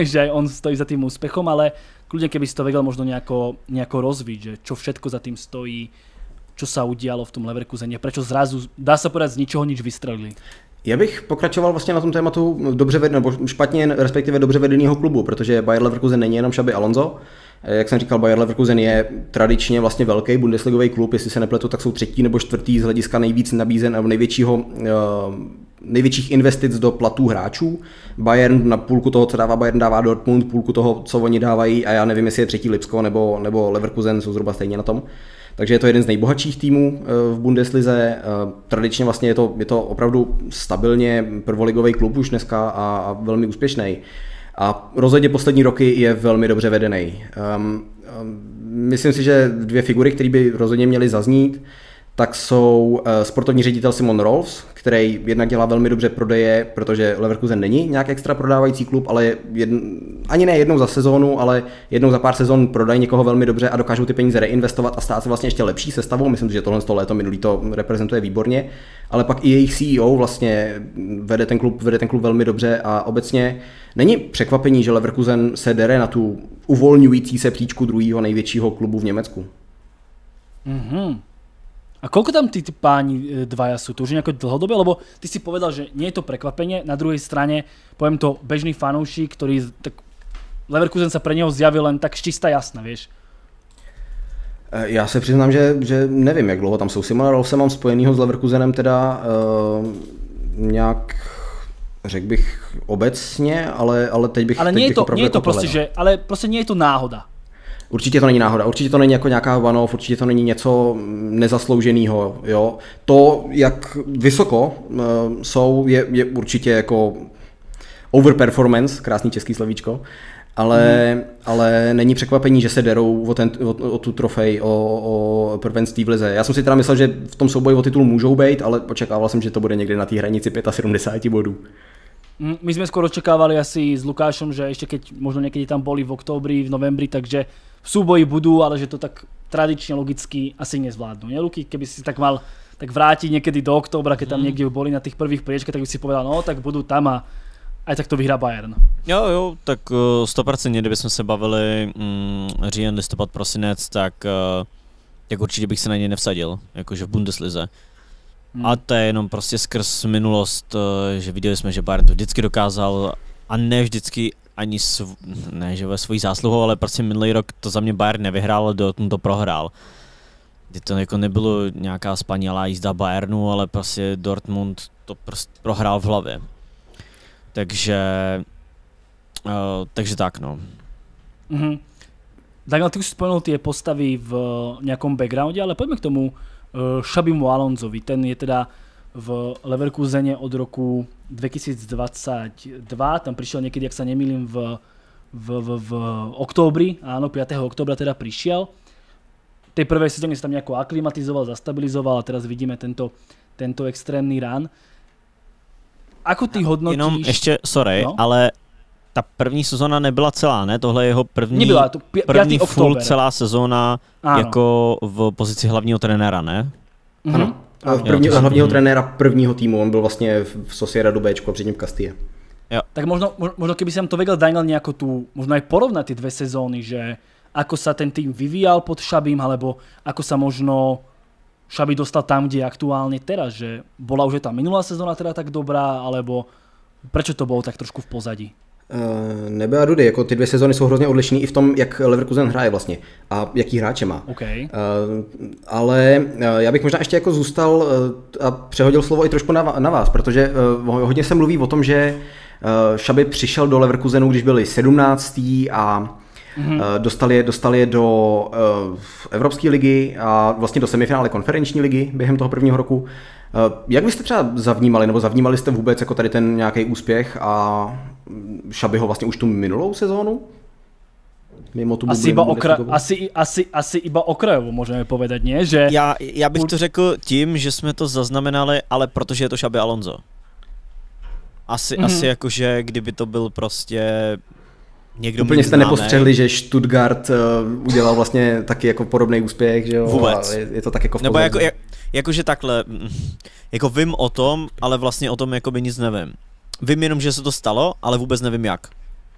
že aj on stojí za tým úspechom, ale kľudne keby si to vedel možno nejako, nejako rozviť, že čo všetko za tým stojí, čo sa udialo v tom Leverkusene, prečo zrazu, dá sa povedať, z ničoho nič vystrelili. Já bych pokračoval vlastně na tom tématu dobře ved, nebo špatně, respektive dobře vedeného klubu, protože Bayer Leverkusen není jenom Xabi Alonso. Jak jsem říkal, Bayer Leverkusen je tradičně vlastně velký bundesligový klub, jestli se nepletu, tak jsou třetí nebo čtvrtý z hlediska nejvíc nabízen a největšího, největších investic do platů hráčů. Bayern na půlku toho, co dává Bayern, dává Dortmund, půlku toho, co oni dávají, a já nevím, jestli je třetí Lipsko nebo, nebo Leverkusen, jsou zhruba stejně na tom. Takže je to jeden z nejbohatších týmů v Bundeslize. Tradičně vlastně je to, je to opravdu stabilně prvoligový klub už dneska a, a velmi úspěšný. A rozhodně poslední roky je velmi dobře vedený. Um, um, myslím si, že dvě figury, které by rozhodně měly zaznít, tak jsou sportovní ředitel Simon Rolfs, který jednak dělá velmi dobře prodeje, protože Leverkusen není nějak extra prodávající klub, ale jedn, ani ne jednou za sezónu, ale jednou za pár sezón prodají někoho velmi dobře a dokážou ty peníze reinvestovat a stát se vlastně ještě lepší sestavou. Myslím si, že tohle léto minulý to reprezentuje výborně, ale pak i jejich C E O vlastně vede ten klub, vede ten klub velmi dobře a obecně není překvapení, že Leverkusen se dere na tu uvolňující se příčku druhého největšího klubu v Německu. Mhm. A koľko tam tí páni dvaja sú? To už nejako dlhodobé? Lebo ty si povedal, že nie je to prekvapenie. Na druhej strane, poviem to, bežný fanúšik, ktorý... Tak Leverkusen sa pre neho zjavil len tak čistá jasná, vieš. Já se přiznám, že, že nevím, jak dlouho tam jsou. Simona Rolfse mám spojenýho s Leverkusenem teda e, nějak, řekl bych obecně, ale, ale teď bych... Ale teď nie, bych to, nie je to prostě, že, ale prostě nie je to náhoda. Určitě to není náhoda, určitě to není jako nějaká one-off, určitě to není něco nezaslouženého, jo. To, jak vysoko e, jsou, je, je určitě jako overperformance, krásný český slovíčko. Ale, hmm. ale není překvapení, že se derou o, ten, o, o tu trofej, o, o prvenství v lize. Já jsem si teda myslel, že v tom souboji o titul můžou být, ale očekával jsem, že to bude někde na té hranici sedemdesiatpäť bodů. My jsme skoro očekávali asi s Lukášem, že ještě keď možno někdy tam boli v októbri, v novembri, takže v souboji budou, ale že to tak tradičně logicky asi nezvládnou. Ne, Luky, keby si tak mal tak vrátit někdy do októbra, keď tam hmm. někdy boli na těch prvých priečkách, tak by si povedal, no tak budou tam a a tak to vyhrá Bayern. Jo, jo, tak sto procent, kdybychom se bavili mm, říjen, listopad, prosinec, tak, tak určitě bych se na něj nevsadil, jakože v Bundeslize. Hmm. A to je jenom prostě skrz minulost, že viděli jsme, že Bayern to vždycky dokázal a ne vždycky ani, sv... ne, že ve svojí zásluhu, ale prostě minulý rok to za mě Bayern nevyhrál, Dortmund to prohrál. Kdy to jako nebylo nějaká spanělá jízda Bayernu, ale prostě Dortmund to prostě prohrál v hlavě. Takže, uh, takže tak, no. Mm-hmm. Daniel, ty už spomenul tie postavy v nejakom backgrounde, ale poďme k tomu uh, Xabimu Alonsovi. Ten je teda v Leverkusene od roku dvetisícdvadsaťdva. Tam prišiel niekedy, ak sa nemýlim, v, v, v, v októbri. Áno, piateho októbra teda prišiel. V tej prvej sezóne sa tam nejako aklimatizoval, zastabilizoval a teraz vidíme tento, tento extrémny rán. Ako ty hodnotíš? Jenom ještě, sorry, no? Ale ta první sezóna nebyla celá, ne? Tohle je jeho první, nebyla, to pě první full celá sezóna jako v pozici hlavního trenéra, ne? Mm-hmm. Ano, ano. První, ano. Hlavního trenéra prvního týmu, on byl vlastně v Sociedadu Bčku a předtím v Castille. Jo. Tak možno, možno keby jsem to vedel, Daniel, nějakou tu, možno aj porovnat ty dvě sezóny, že ako sa ten tým vyvíjal pod Xabim, alebo ako sa možno... Xabi dostal tam, kde je aktuálne teraz, že bola už je tá minulá sezóna teda tak dobrá, alebo prečo to bolo tak trošku v pozadí? Uh, nebe a dudy, jako ty dvě sezóny jsou hrozně odlišné i v tom, jak Leverkusen hraje vlastně a jaký hráče má. Okay. Uh, ale uh, já bych možná ještě jako zůstal uh, a přehodil slovo i trošku na, na vás, protože uh, hodně se mluví o tom, že uh, Xabi přišel do Leverkusenu, když byli sedmnáctý a Mm-hmm. Dostali je, dostali je do uh, Evropské ligy a vlastně do semifinále konferenční ligy během toho prvního roku. Uh, jak byste třeba zavnímali, nebo zavnímali jste vůbec jako tady ten nějaký úspěch a Xabiho vlastně už tu minulou sezónu? Mimo tu asi, iba okra... asi, asi, asi iba okrajovo můžeme povedat, ne? Že... Já, já bych to řekl tím, že jsme to zaznamenali, ale protože je to Xabi Alonso. Asi, mm-hmm. asi jakože kdyby to byl prostě... Někdo úplně jste nepostřehli, že Stuttgart uh, udělal vlastně taky jako podobný úspěch, že jo? Vůbec. Je, je to tak jako v Nebo jako, jak, jakože takhle, jako vím o tom, ale vlastně o tom jako by nic nevím. Vím jenom, že se to stalo, ale vůbec nevím jak.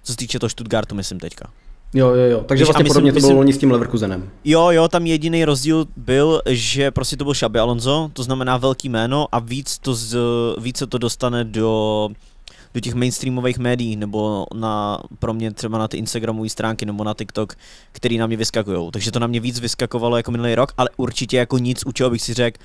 Co se týče toho Stuttgartu, myslím teďka. Jo, jo, jo. Takže Víš, vlastně myslím, podobně to bylo loni s tím Leverkusenem. Jo, jo, tam jediný rozdíl byl, že prostě to byl Xabi Alonso, to znamená velký jméno a víc, to z, víc se to dostane do... do těch mainstreamových médií, nebo na, pro mě třeba na ty Instagramové stránky, nebo na TikTok, který na mě vyskakují. Takže to na mě víc vyskakovalo jako minulý rok, ale určitě jako nic, u čeho bych si řekl,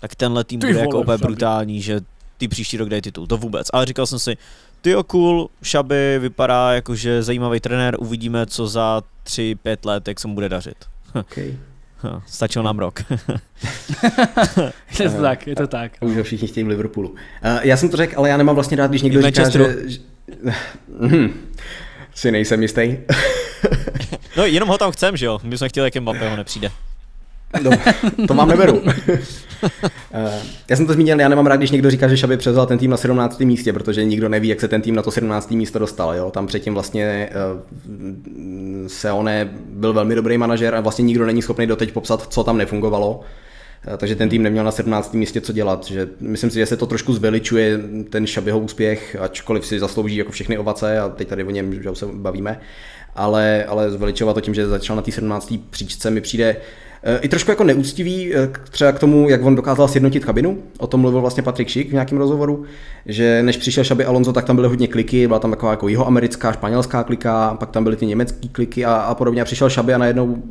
tak tenhle tým ty bude vole, jako úplně brutální, že ty příští rok dají titul, to vůbec. Ale říkal jsem si, tyjo cool, Xabi vypadá jako, že zajímavý trenér, uvidíme, co za tři pět let, jak se mu bude dařit. Okay. Stačil nám rok. je to tak, je to tak. Už ho všichni chtějí v Liverpoolu. Já jsem to řekl, ale já nemám vlastně rád, když někdo říká, že... si nejsem jistý. No jenom ho tam chcem, že jo? My jsme chtěli, jak Mbappé ho nepřijde. No, to vám neberu. Já jsem to zmínil, já nemám rád, když někdo říká, že Xabi převzal ten tým na sedmnáctém místě, protože nikdo neví, jak se ten tým na to sedmnácté místo dostal. Jo? Tam předtím vlastně uh, Seone byl velmi dobrý manažer a vlastně nikdo není schopný doteď popsat, co tam nefungovalo. Uh, takže ten tým neměl na sedmnáctém místě co dělat. Že myslím si, že se to trošku zveličuje ten Xabiho úspěch, ačkoliv si zaslouží jako všechny ovace a teď tady o něm že se bavíme. Ale, ale zveličovat to tím, že začal na té sedmnácté příčce, mi přijde I trošku jako neúctivý třeba k tomu, jak on dokázal sjednotit kabinu. O tom mluvil vlastně Patrik Schick v nějakém rozhovoru, že než přišel Xabi Alonso, tak tam byly hodně kliky, byla tam taková jako jihoamerická, španělská klika, pak tam byly ty německé kliky a, a podobně. A přišel Xabi a najednou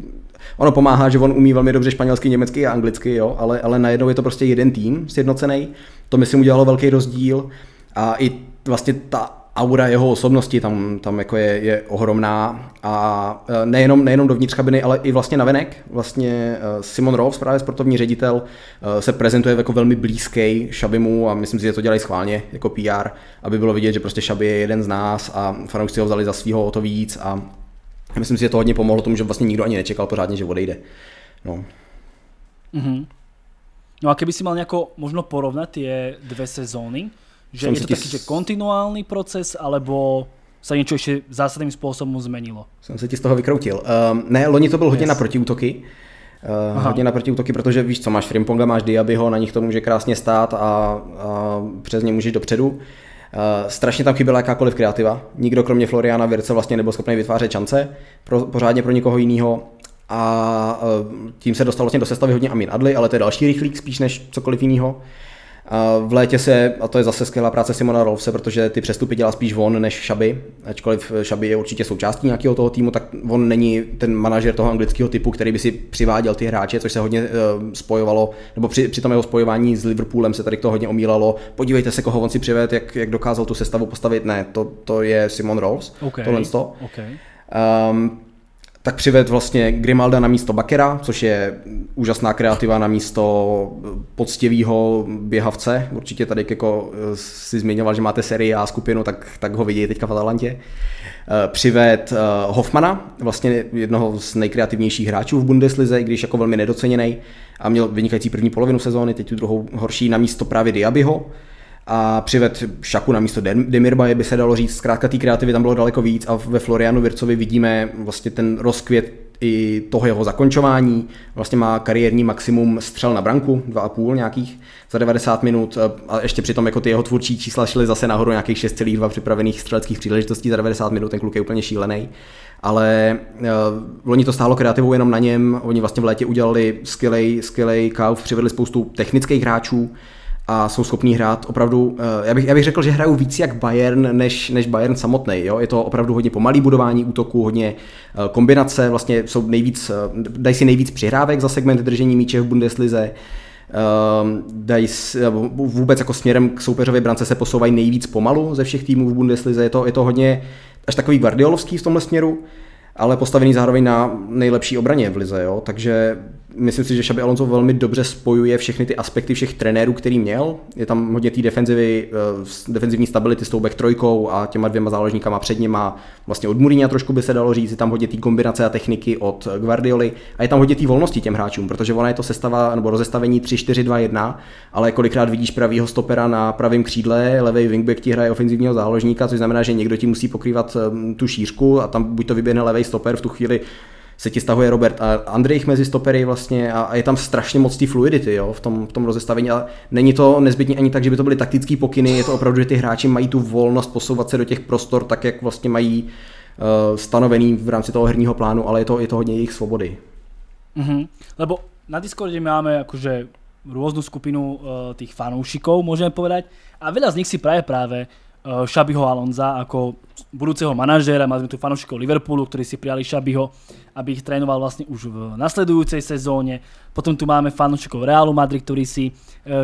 ono pomáhá, že on umí velmi dobře španělsky, německy a anglicky, jo, ale, ale najednou je to prostě jeden tým sjednocený. To myslím udělalo velký rozdíl a i vlastně ta aura jeho osobnosti tam, tam jako je, je ohromná a nejenom, nejenom dovnitř kabiny, ale i vlastně navenek. Vlastně Simon Rolfs, právě sportovní ředitel, se prezentuje jako velmi blízký Xabimu a myslím si, že to dělají schválně jako P R, aby bylo vidět, že prostě Xabi je jeden z nás a fanoušci ho vzali za svýho o to víc a myslím si, že to hodně pomohlo tomu, že vlastně nikdo ani nečekal pořádně, že odejde. No. Mm-hmm. No a keby si mal nejako možno porovnať tie dve sezóny, že som je to taký že kontinuálny proces, alebo sa niečo ešte zásadným spôsobom zmenilo? Jsem se ti z toho vykroutil. Um, ne, loni to byl hodně yes. na protiútoky. Uh, hodně na protiútoky, protože víš co, máš Frimponga, máš Diabyho, na nich to může krásně stát a, a přes ně můžeš dopředu. Uh, strašně tam chyběla jakákoliv kreativa. Nikdo kromě Floriana Wirtze vlastně nebyl schopný vytvářet šance pro, pořádně pro někoho jiného. A uh, tím se dostal vlastně do sestavy hodně Amin Adli, ale to je další rychlík spíš než cokoliv jiného. V létě se, a to je zase skvělá práce Simona Rolfse, protože ty přestupy dělá spíš on než Xabi, ačkoliv Xabi je určitě součástí nějakého toho týmu, tak on není ten manažer toho anglického typu, který by si přiváděl ty hráče, což se hodně spojovalo, nebo při, při tom jeho spojování s Liverpoolem se tady to hodně omílalo. Podívejte se, koho on si přivedl, jak, jak dokázal tu sestavu postavit. Ne, to, to je Simon Rolfs, okay, tohle to. Okay. Um, tak přived vlastně Grimalda na místo Bakera, což je úžasná kreativa na místo poctivého běhavce. Určitě tady jako si zmiňoval, že máte sérii A skupinu, tak, tak ho vidějí teďka v Atalantě. Přived Hoffmana, vlastně jednoho z nejkreativnějších hráčů v Bundeslize, i když jako velmi nedoceněný a měl vynikající první polovinu sezóny, teď tu druhou horší na místo právě Diabyho. A přived Šaku na místo Demirbaje, by se dalo říct, zkrátka té kreativy tam bylo daleko víc a ve Florianu Wirtzovi vidíme vlastně ten rozkvět i toho jeho zakončování. Vlastně má kariérní maximum střel na branku, dva a půl nějakých za devadesát minut a ještě přitom jako ty jeho tvůrčí čísla šly zase nahoru nějakých šest celá dva připravených střeleckých příležitostí za devadesát minut, ten kluk je úplně šílený. Ale uh, oni to stálo kreativou jenom na něm, oni vlastně v létě udělali skvělej, skvělej kauf, přivedli spoustu technických hráčů, a jsou schopní hrát opravdu, já bych, já bych řekl, že hrajou víc jak Bayern, než, než Bayern samotný. Jo? Je to opravdu hodně pomalý budování útoku, hodně kombinace, vlastně jsou nejvíc, dají si nejvíc přihrávek za segment držení míče v Bundeslize, dají vůbec jako směrem k soupeřově brance se posouvají nejvíc pomalu ze všech týmů v Bundeslize, je to, je to hodně až takový guardiolovský v tomhle směru, ale postavený zároveň na nejlepší obraně v lize, jo? Takže myslím si, že Xabi Alonso velmi dobře spojuje všechny ty aspekty všech trenérů, který měl. Je tam hodně té defenzivy, defenzivní stability s tou back trojkou a těma dvěma záložníkama před něma. Vlastně od Mourinha trošku by se dalo říct, je tam hodně té kombinace a techniky od Guardioli a je tam hodně té volnosti těm hráčům, protože ona je to sestava nebo rozestavení tři čtyři dva jedna, ale kolikrát vidíš pravýho stopera na pravém křídle, levý wingback ti hraje ofenzivního záložníka, což znamená, že někdo ti musí pokrývat tu šířku a tam buď to vyběhne levý stoper v tu chvíli se ti stahuje Robert a Andrej mezi stopery vlastně a je tam strašně moc té fluidity, jo, v tom, v tom rozestavení, ale není to nezbytně ani tak, že by to byly taktický pokyny, je to opravdu, že ty hráči mají tu volnost posouvat se do těch prostor tak, jak vlastně mají uh, stanovený v rámci toho herního plánu, ale je to, je to hodně jejich svobody. Mm-hmm. Lebo na Discorde máme akože rôznu skupinu uh, tých fanúšikov, môžeme povedať, a veľa z nich si praje práve uh, Xabiho Alonsa ako budúceho manažéra, máme tu fanúšikov Liverpoolu, ktorí si prijali Xabiho, aby ich trénoval vlastne už v nasledujúcej sezóne. Potom tu máme fanúšikov Realu Madrid, ktorí si e,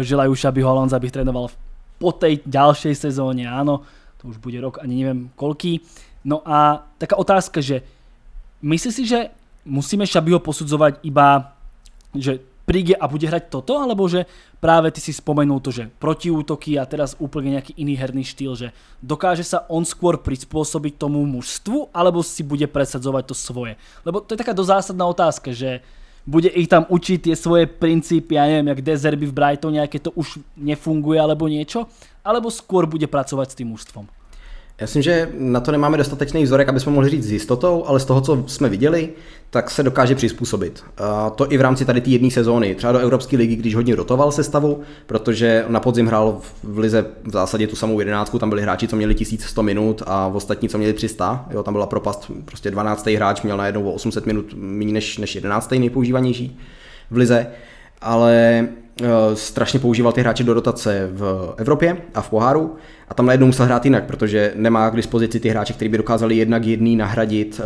želajú Xabiho Alonsa, aby ich trénoval po tej ďalšej sezóne. Áno, to už bude rok, ani neviem koľký. No a taká otázka, že myslíš si, že musíme Xabiho posudzovať iba, že príde a bude hrať toto, alebo že práve ty si spomenul to, že protiútoky a teraz úplne nejaký iný herný štýl, že dokáže sa on skôr prispôsobiť tomu mužstvu, alebo si bude presadzovať to svoje. Lebo to je taká dozásadná otázka, že bude ich tam učiť tie svoje princípy, ja neviem, jak De Zerbi v Brightone, aké to už nefunguje alebo niečo, alebo skôr bude pracovať s tým mužstvom. Já myslím, že na to nemáme dostatečný vzorek, aby jsme mohli říct s jistotou, ale z toho, co jsme viděli, tak se dokáže přizpůsobit. A to i v rámci tady té jedné sezóny, třeba do Evropské ligy, když hodně rotoval sestavu, protože na podzim hrál v lize v zásadě tu samou jedenáctku, tam byli hráči, co měli tisíc sto minut a ostatní, co měli tři sta, jo, tam byla propast, prostě dvanáctý hráč měl najednou o osm set minut méně než, než jedenáctý nejpoužívanější. v lize, ale strašně používal ty hráče do rotace v Evropě a v poháru a tam najednou musel hrát jinak, protože nemá k dispozici ty hráče, který by dokázali jednak jedný nahradit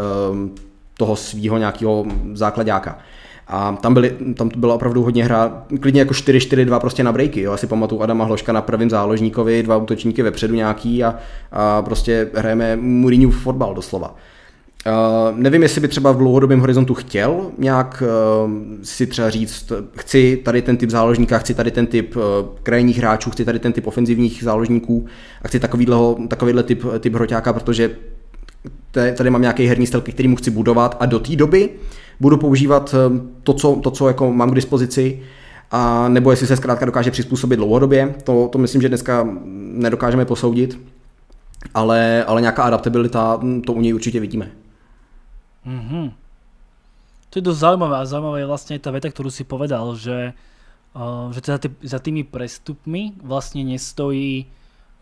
toho svého nějakého základňáka. A tam, byly, tam byla opravdu hodně hra, klidně jako čtyři čtyři dva prostě na breaky, jo, asi pamatuju Adama Hloška na prvním záložníkovi, dva útočníky vepředu nějaký a, a prostě hrajeme Mourinhův fotbal doslova. Uh, nevím, jestli by třeba v dlouhodobém horizontu chtěl nějak uh, si třeba říct, chci tady ten typ záložníka, chci tady ten typ uh, krajních hráčů, chci tady ten typ ofenzivních záložníků a chci takovýhle typ, typ hroťáka, protože tady mám nějaký herní styl, který mu chci budovat a do té doby budu používat to, co, to, co jako mám k dispozici, a nebo jestli se zkrátka dokáže přizpůsobit dlouhodobě, to, to myslím, že dneska nedokážeme posoudit, ale, ale nějaká adaptabilita, to u něj určitě vidíme. Mm-hmm. To je dosť zaujímavé a zaujímavá je vlastne tá veta, ktorú si povedal, že, uh, že za, tý, za tými prestupmi vlastne nestojí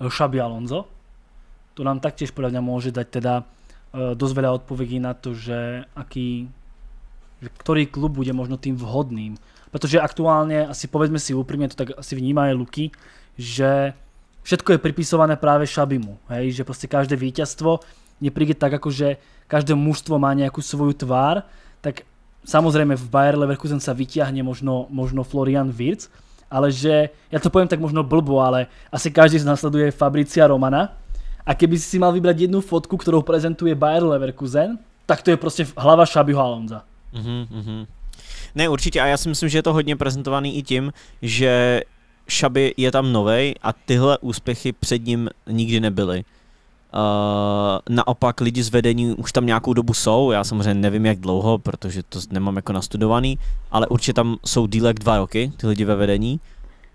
Xabi Alonso. To nám taktiež podľa mňa môže dať teda uh, dosť veľa odpovedí na to, že, aký, že ktorý klub bude možno tým vhodným. Pretože aktuálne, asi povedzme si úprimne, to tak asi vníma aj Luky, že všetko je pripisované práve Xabimu, hej? Že proste každé víťazstvo nepríde tak, akože každé mužstvo má nejakú svoju tvár, tak samozrejme v Bayer Leverkusen sa vyťahne možno, možno Florian Wirtz, ale že, ja to poviem tak možno blbo, ale asi každý z nás sleduje Fabricia Romana a keby si mal vybrať jednu fotku, ktorou prezentuje Bayer Leverkusen, tak to je proste hlava Xabiho Alonsa. Mm-hmm, mm-hmm. Ne, určitě, a já si myslím, že je to hodně prezentovaný i tím, že Xabi je tam novej a tyhle úspěchy před ním nikdy nebyly. Uh, naopak lidi z vedení už tam nějakou dobu jsou, já samozřejmě nevím jak dlouho, protože to nemám jako nastudovaný, ale určitě tam jsou díl jak dva roky, ty lidi ve vedení,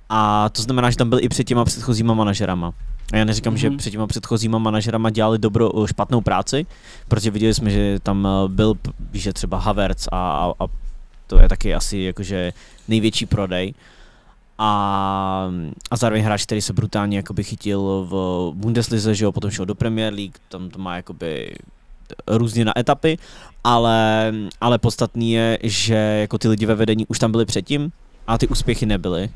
a to znamená, že tam byli i před těma předchozíma manažerama. A já neříkám, mm-hmm. že před těma předchozíma manažerama dělali dobro, špatnou práci, protože viděli jsme, že tam byl, že třeba Havertz a, a, a to je taky asi jakože největší prodej. A, a zároveň hráč, který se brutálně jakoby chytil v Bundeslize, že jo, potom šel do Premier League, tam to má jakoby různě na etapy, ale, ale podstatný je, že jako ty lidi ve vedení už tam byli předtím a ty úspěchy nebyly.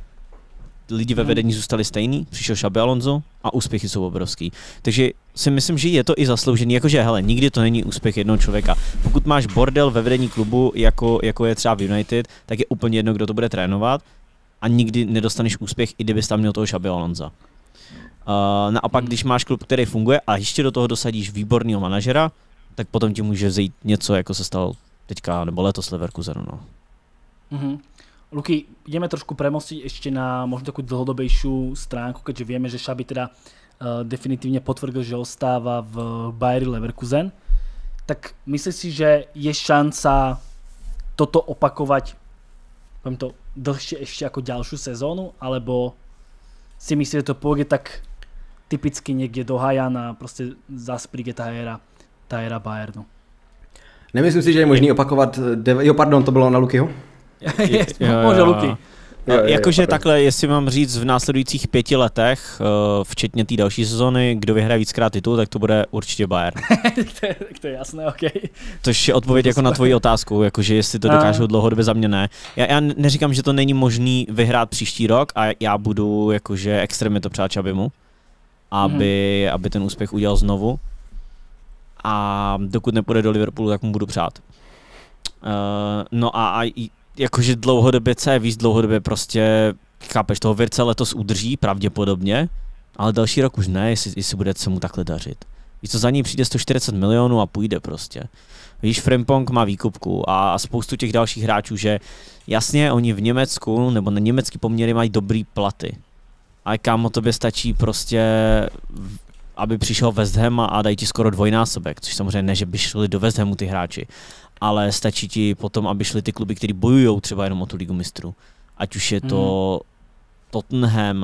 Lidi ve vedení zůstali stejný, přišel Xabi Alonso a úspěchy jsou obrovský. Takže si myslím, že je to i zasloužený, jakože hele, nikdy to není úspěch jednoho člověka. Pokud máš bordel ve vedení klubu, jako, jako je třeba v United, tak je úplně jedno, kdo to bude trénovat. A nikdy nedostaneš úspěch, i kdybys tam měl toho Xabi Alonsa. Uh, naopak, když máš klub, který funguje a ještě do toho dosadíš výborného manažera, tak potom ti může vzít něco, jako se stalo teďka, nebo letos Leverkusenu. No. Mm-hmm. Luky, ideme trošku premostiť ještě na možno takú dlhodobejšiu stránku, keďže vieme, že Xabi teda uh, definitívne potvrdil, že ostáva v Bayeru Leverkusen. Tak myslíš si, že je šanca toto opakovať, poviem to, dlhšie ešte ako ďalšiu sezónu, alebo si myslíš, že to pôjde tak typicky niekde do Hajana, proste zase príde tá éra, tá éra Bayernu? Nemyslím si, že je možný opakovat, jo pardon, to bylo na Lukyho? Možná Luky. Jakože takhle, jestli mám říct v následujících pěti letech, včetně té další sezóny, kdo vyhraje víckrát titul, tak to bude určitě Bayern. to, je, to je jasné, okej. Okay. Což je odpověď jako na tvoji otázku, jakože jestli to dokážou dlouhodobě za mě ne. Já, já neříkám, že to není možný vyhrát příští rok a já budu jakože extrémně to přát Xabimu, aby, hmm. aby ten úspěch udělal znovu. A dokud nepůjde do Liverpoolu, tak mu budu přát. Uh, no a... a jakože dlouhodobě, co je víc dlouhodobě, prostě, chápeš, toho Wirtze letos udrží pravděpodobně, ale další rok už ne, jestli, jestli bude se mu takhle dařit. Víš co, za ní přijde sto čtyřicet milionů a půjde prostě. Víš, Frimpong má výkupku a, a spoustu těch dalších hráčů, že jasně, oni v Německu, nebo na německý poměry mají dobrý platy. A kámo, tobě stačí prostě, aby přišel West Ham a dají ti skoro dvojnásobek, což samozřejmě ne, že by šli do West Hamu ty hráči. Ale stačí ti potom, aby šli ty kluby, které bojují třeba jenom o tu Ligu mistrů. Ať už je to hmm. Tottenham,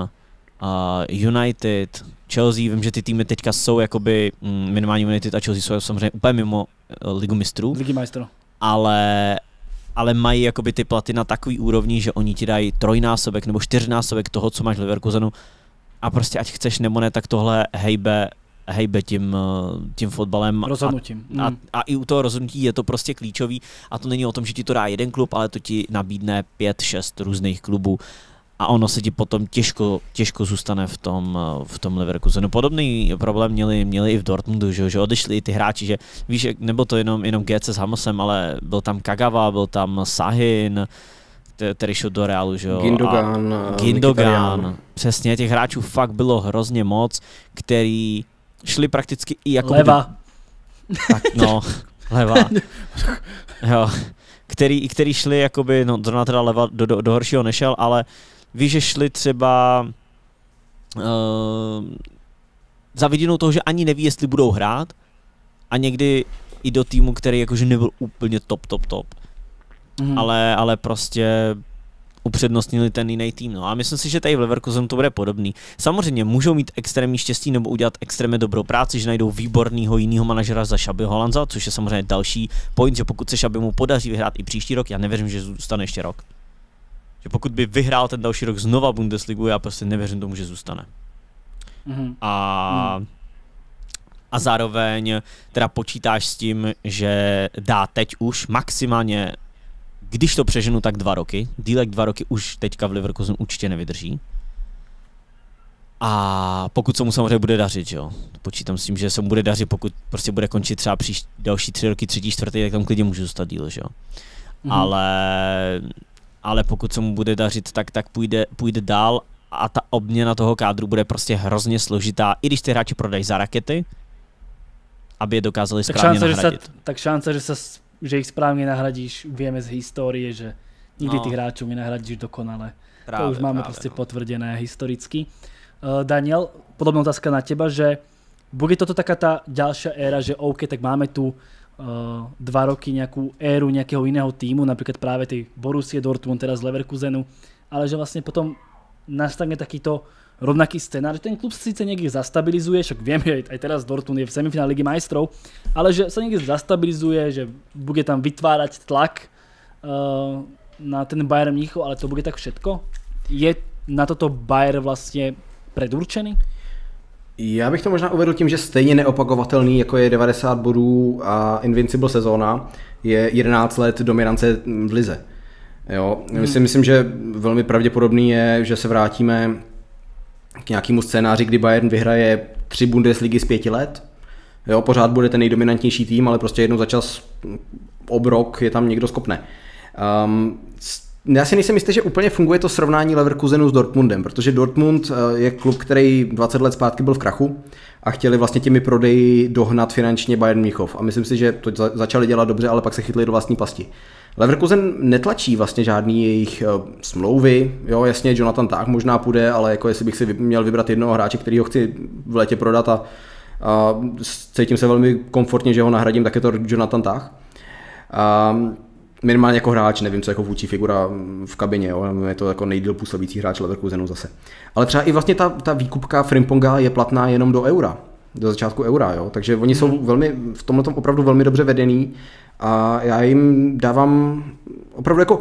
uh, United, Chelsea, vím, že ty týmy teďka jsou jakoby, minimálně United a Chelsea jsou samozřejmě úplně mimo uh, Ligu mistrů. Ligy mistrů. Ale, ale mají jakoby ty platy na takový úrovni, že oni ti dají trojnásobek nebo čtyřnásobek toho, co máš v Leverkusenu. A prostě ať chceš nebo ne, tak tohle hejbe hejbe tím, tím fotbalem. Rozhodnutím. A, a, a i u toho rozhodnutí je to prostě klíčový a to není o tom, že ti to dá jeden klub, ale to ti nabídne pět, šest různých klubů. A ono se ti potom těžko, těžko zůstane v tom, v tom Leverkusenu. Podobný problém měli, měli i v Dortmundu, že, že odešli i ty hráči, že víš, nebo to jenom, jenom G C s Hamosem, ale byl tam Kagawa, byl tam Sahin, který šel do Realu, že jo? Gündogan. A Gündogan. Přesně, těch hráčů fakt bylo hrozně moc, který šli prakticky i jako... Leva. By... Tak no, leva. Jo. Který, který šli jakoby, no zrovna teda leva do, do, do horšího nešel, ale víš, že šli třeba uh, za vidinou toho, že ani neví, jestli budou hrát a někdy i do týmu, který jakože nebyl úplně top, top, top. Mm. Ale, ale prostě upřednostnili ten jiný tým. No a myslím si, že tady v Leverkusenu to bude podobný. Samozřejmě můžou mít extrémní štěstí nebo udělat extrémně dobrou práci, že najdou výborného jiného manažera za Xabiho Holandsa, což je samozřejmě další point, že pokud se Xabi mu podaří vyhrát i příští rok, já nevěřím, že zůstane ještě rok. Že pokud by vyhrál ten další rok znova Bundesligu, já prostě nevěřím tomu, že zůstane. Mm. A, mm. a zároveň teda počítáš s tím, že dá teď už maximálně, když to přeženu, tak dva roky. Dílek dva roky už teďka v Leverkusenu určitě nevydrží. A pokud se mu samozřejmě bude dařit, jo. Počítám s tím, že se mu bude dařit, pokud prostě bude končit třeba příští, další tři roky, třetí, čtvrtý, tak tam klidně může zůstat díl, jo. Mm. Ale... ale pokud se mu bude dařit, tak, tak půjde, půjde dál a ta obměna toho kádru bude prostě hrozně složitá, i když ty hráči prodají za rakety, aby je dokázali tak správně šance, nahradit. Že se, tak šance, že, se, že jich správně nahradíš, víme z historie, že nikdy no. Ty hráčů nenahradíš dokonale. Právě, to už máme právě, prostě no. potvrdené historicky. Uh, Daniel, podobná otázka na teba, že bude toto taká ta ďalšia éra, že OK, tak máme tu Uh, dva roky nejakú éru nejakého iného týmu, napríklad práve tej Borussia Dortmund, teraz Leverkusenu, ale že vlastne potom nastane takýto rovnaký scenár, že ten klub síce niekde zastabilizuje, však vieme, aj teraz Dortmund je v semifinále Ligy majstrov, ale že sa niekde zastabilizuje, že bude tam vytvárať tlak uh, na ten Bayern Mníchov, ale to bude tak všetko? Je na toto Bayern vlastne predurčený? Já bych to možná uvedl tím, že stejně neopakovatelný, jako je devadesát bodů a Invincible sezóna, je jedenáct let dominance v lize. Jo? Hmm. Myslím, myslím, že velmi pravděpodobný je, že se vrátíme k nějakému scénáři, kdy Bayern vyhraje tři Bundesligy z pěti let. Jo? Pořád bude ten nejdominantnější tým, ale prostě jednou za čas obrok je tam někdo skopne. Um, Já si nejsem jistý, že úplně funguje to srovnání Leverkusenu s Dortmundem, protože Dortmund je klub, který dvacet let zpátky byl v krachu a chtěli vlastně těmi prodeji dohnat finančně Bayern Mnichov. A myslím si, že to začali dělat dobře, ale pak se chytli do vlastní pasti. Leverkusen netlačí vlastně žádný jejich smlouvy. Jo, jasně, Jonathan Tah možná půjde, ale jako jestli bych si měl vybrat jednoho hráče, který ho chci v létě prodat a, a cítím se velmi komfortně, že ho nahradím, tak je to Jonathan Tah. A, minimálně jako hráč, nevím, co jako vůči figura v kabině, jo? Je to jako nejdýl působící hráč Leverkusenu zase. Ale třeba i vlastně ta, ta výkupka Frimponga je platná jenom do eura, do začátku eura, jo? Takže oni jsou velmi, v tomhle tom opravdu velmi dobře vedený a já jim dávám opravdu jako,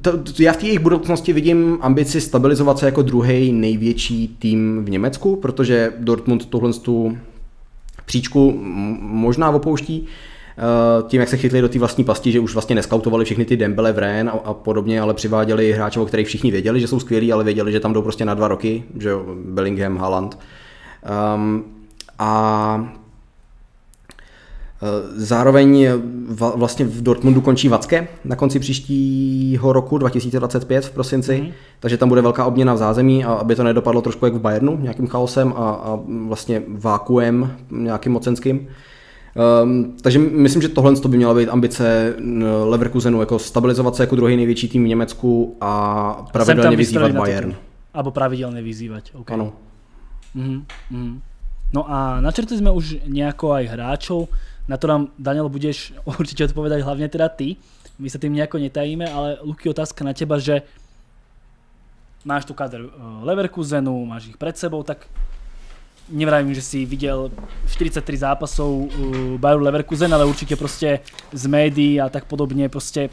to, to, já v té jejich budoucnosti vidím ambici stabilizovat se jako druhý největší tým v Německu, protože Dortmund tohle tu příčku možná opouští, tím, jak se chytli do té vlastní pasti, že už vlastně neskautovali všechny ty Dembele v Rennes a, a podobně, ale přiváděli hráče, o kterých všichni věděli, že jsou skvělí, ale věděli, že tam jdou prostě na dva roky, že jo, Bellingham, Haaland. Um, a zároveň va, vlastně v Dortmundu končí Watzke na konci příštího roku dva tisíce dvacet pět v prosinci, mm-hmm. takže tam bude velká obměna v zázemí, a aby to nedopadlo trošku jak v Bayernu, nějakým chaosem a, a vlastně vákuem nějakým mocenským. Um, takže myslím, že tohle by měla být ambice Leverkusenu, jako stabilizovat se jako druhý největší tým v Německu a pravidelně vyzývat Bayern. Abo pravidelně vyzývat, OK. Ano. Mm, mm. No a načrtli jsme už nejako aj hráčov, na to nám, Daniel, budeš určitě odpovědat hlavně teda ty, my se tím nejako netajíme, ale Luky, otázka na teba, že máš tu kádr Leverkusenu, máš ich pred sebou, tak nevravím, že si viděl čtyřicet tři zápasov Bayeru Leverkusen, ale určitě prostě z médií a tak podobně prostě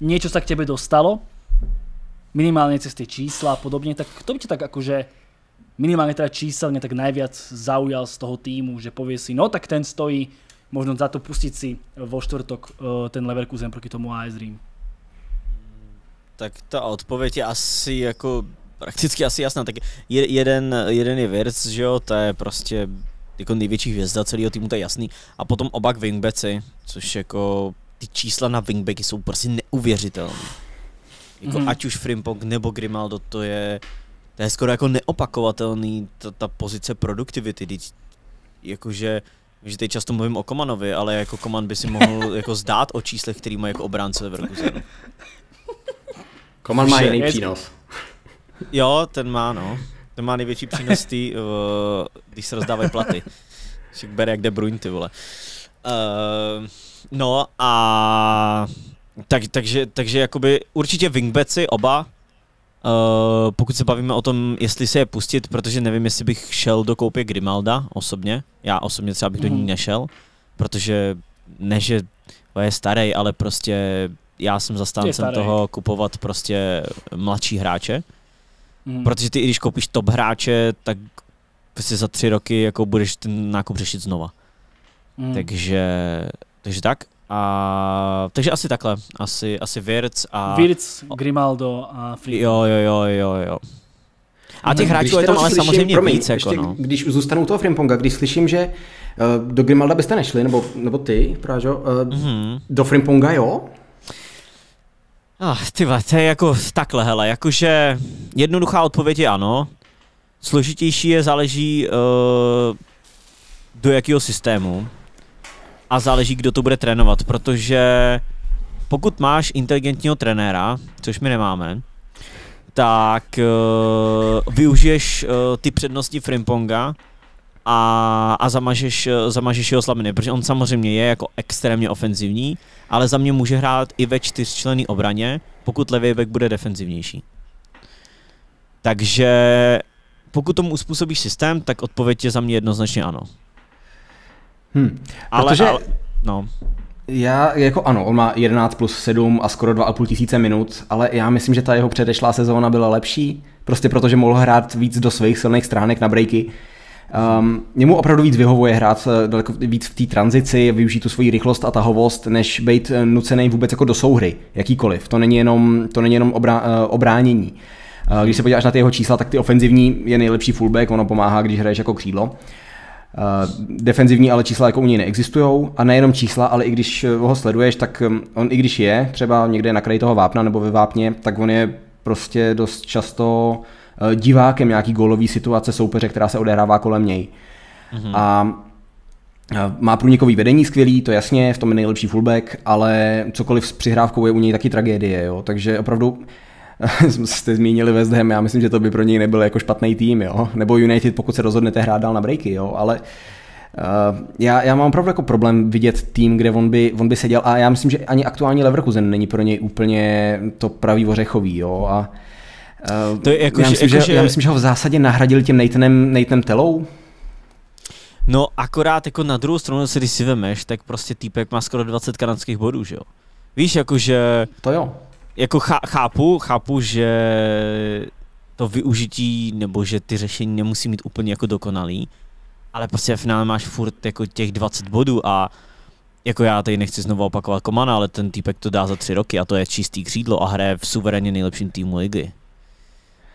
něco se k tebe dostalo. Minimálně cez ty čísla a podobně, tak kto by tě tak akože minimálne teda číselne tak najviac zaujal z toho týmu, že povie si, no tak ten stojí, možno za to pustiť si vo štvrtok ten Leverkusen proti tomu á es Rím. Tak ta odpověď je asi jako prakticky asi jasná. Tak jeden, jeden je Wirtz, že jo, to je prostě jako největší hvězda celého týmu, to je jasný. A potom oba wingbacki, což jako ty čísla na wingbacky jsou prostě neuvěřitelné. Jako mm. ať už Frimpong nebo Grimaldo, to je, to je skoro jako neopakovatelný, ta, ta pozice produktivity, jakože že teď často mluvím o Komanovi, ale jako Koman by si mohl jako zdát o číslech, který má jako obránce Leverkusenu. Koman má jiný přínos. Jo, ten má, no. Ten má největší přínos, tý, uh, když se rozdávají platy. Však bere jak De Bruyne, ty vole. Uh, no a... Tak, takže, takže jakoby určitě wingbacki oba. Uh, pokud se bavíme o tom, jestli se je pustit, protože nevím, jestli bych šel do koupě Grimalda osobně. Já osobně třeba bych do ní nešel, protože ne, že je starý, ale prostě já jsem zastáncem toho kupovat prostě mladší hráče. Mm. Protože ty, i když koupíš top hráče, tak prostě za tři roky jako budeš ten nákup řešit znova. Mm. Takže, takže tak. A, takže asi takhle, asi, asi Wirtz a... Wirtz, Grimaldo a Frimpong. Jo, jo, jo, jo, jo. A těch hráčů je tam ale slyším, samozřejmě promiň, víc, jako, ještě, no. Když zůstanu toho Frimponga, když slyším, že uh, do Grimalda byste nešli, nebo, nebo ty, Prážo, uh, mm-hmm. do Frimponga, jo? Ach, tyva, to je jako takhle, hele, jakože jednoduchá odpověď je ano, složitější je, záleží uh, do jakého systému. A záleží, kdo to bude trénovat, protože pokud máš inteligentního trenéra, což my nemáme, tak uh, využiješ uh, ty přednosti Frimponga a, a zamažeš, uh, zamažeš jeho slabiny, protože on samozřejmě je jako extrémně ofenzivní, ale za mě může hrát i ve čtyřčlenné obraně, pokud levý back bude defenzivnější. Takže pokud tomu uspůsobíš systém, tak odpověď je za mě jednoznačně ano. Hmm. Ale, protože ale, no. Já jako ano, on má jedenáct plus sedm a skoro dva a půl tisíce minut, ale já myslím, že ta jeho předešlá sezóna byla lepší, prostě protože mohl hrát víc do svých silných stránek na breaky. Um, němu opravdu víc vyhovuje hrát daleko víc v té tranzici, využít tu svoji rychlost a tahovost, než být nucený vůbec jako do souhry, jakýkoliv. To není jenom, to není jenom obrá, obránění. Uh, když se podíváš na ty jeho čísla, tak ty ofenzivní je nejlepší fullback, ono pomáhá, když hraješ jako křídlo. Uh, defenzivní ale čísla jako u něj neexistují a nejenom čísla, ale i když ho sleduješ, tak on i když je třeba někde na kraji toho vápna nebo ve vápně, tak on je prostě dost často uh, divákem nějaký gólový situace soupeře, která se odehrává kolem něj. Mhm. A uh, má průnikový vedení skvělý, to jasně, v tom je nejlepší fullback, ale cokoliv s přihrávkou je u něj taky tragédie, jo, takže opravdu jste zmínili West Ham, já myslím, že to by pro něj nebyl jako špatný tým, jo? Nebo United, pokud se rozhodnete hrát dál na breaky, jo? Ale uh, já, já mám opravdu jako problém vidět tým, kde on by, on by seděl a já myslím, že ani aktuální Leverkusen není pro něj úplně to pravý ořechový, jo? A uh, to je jako, já, myslím, že, jako, že... já myslím, že ho v zásadě nahradil tím Nathanem, Nathanem Tellou. No akorát jako na druhou stranu, když si vemeš, tak prostě týpek má skoro dvacet kanadských bodů, že jo? Víš, jakože... To jo. Jako chápu, chápu, že to využití nebo že ty řešení nemusí mít úplně jako dokonalý, ale prostě v finále máš furt jako těch dvacet bodů a jako já tady nechci znovu opakovat Komana, ale ten týpek to dá za tři roky a to je čistý křídlo a hraje v suverénně nejlepším týmu ligy.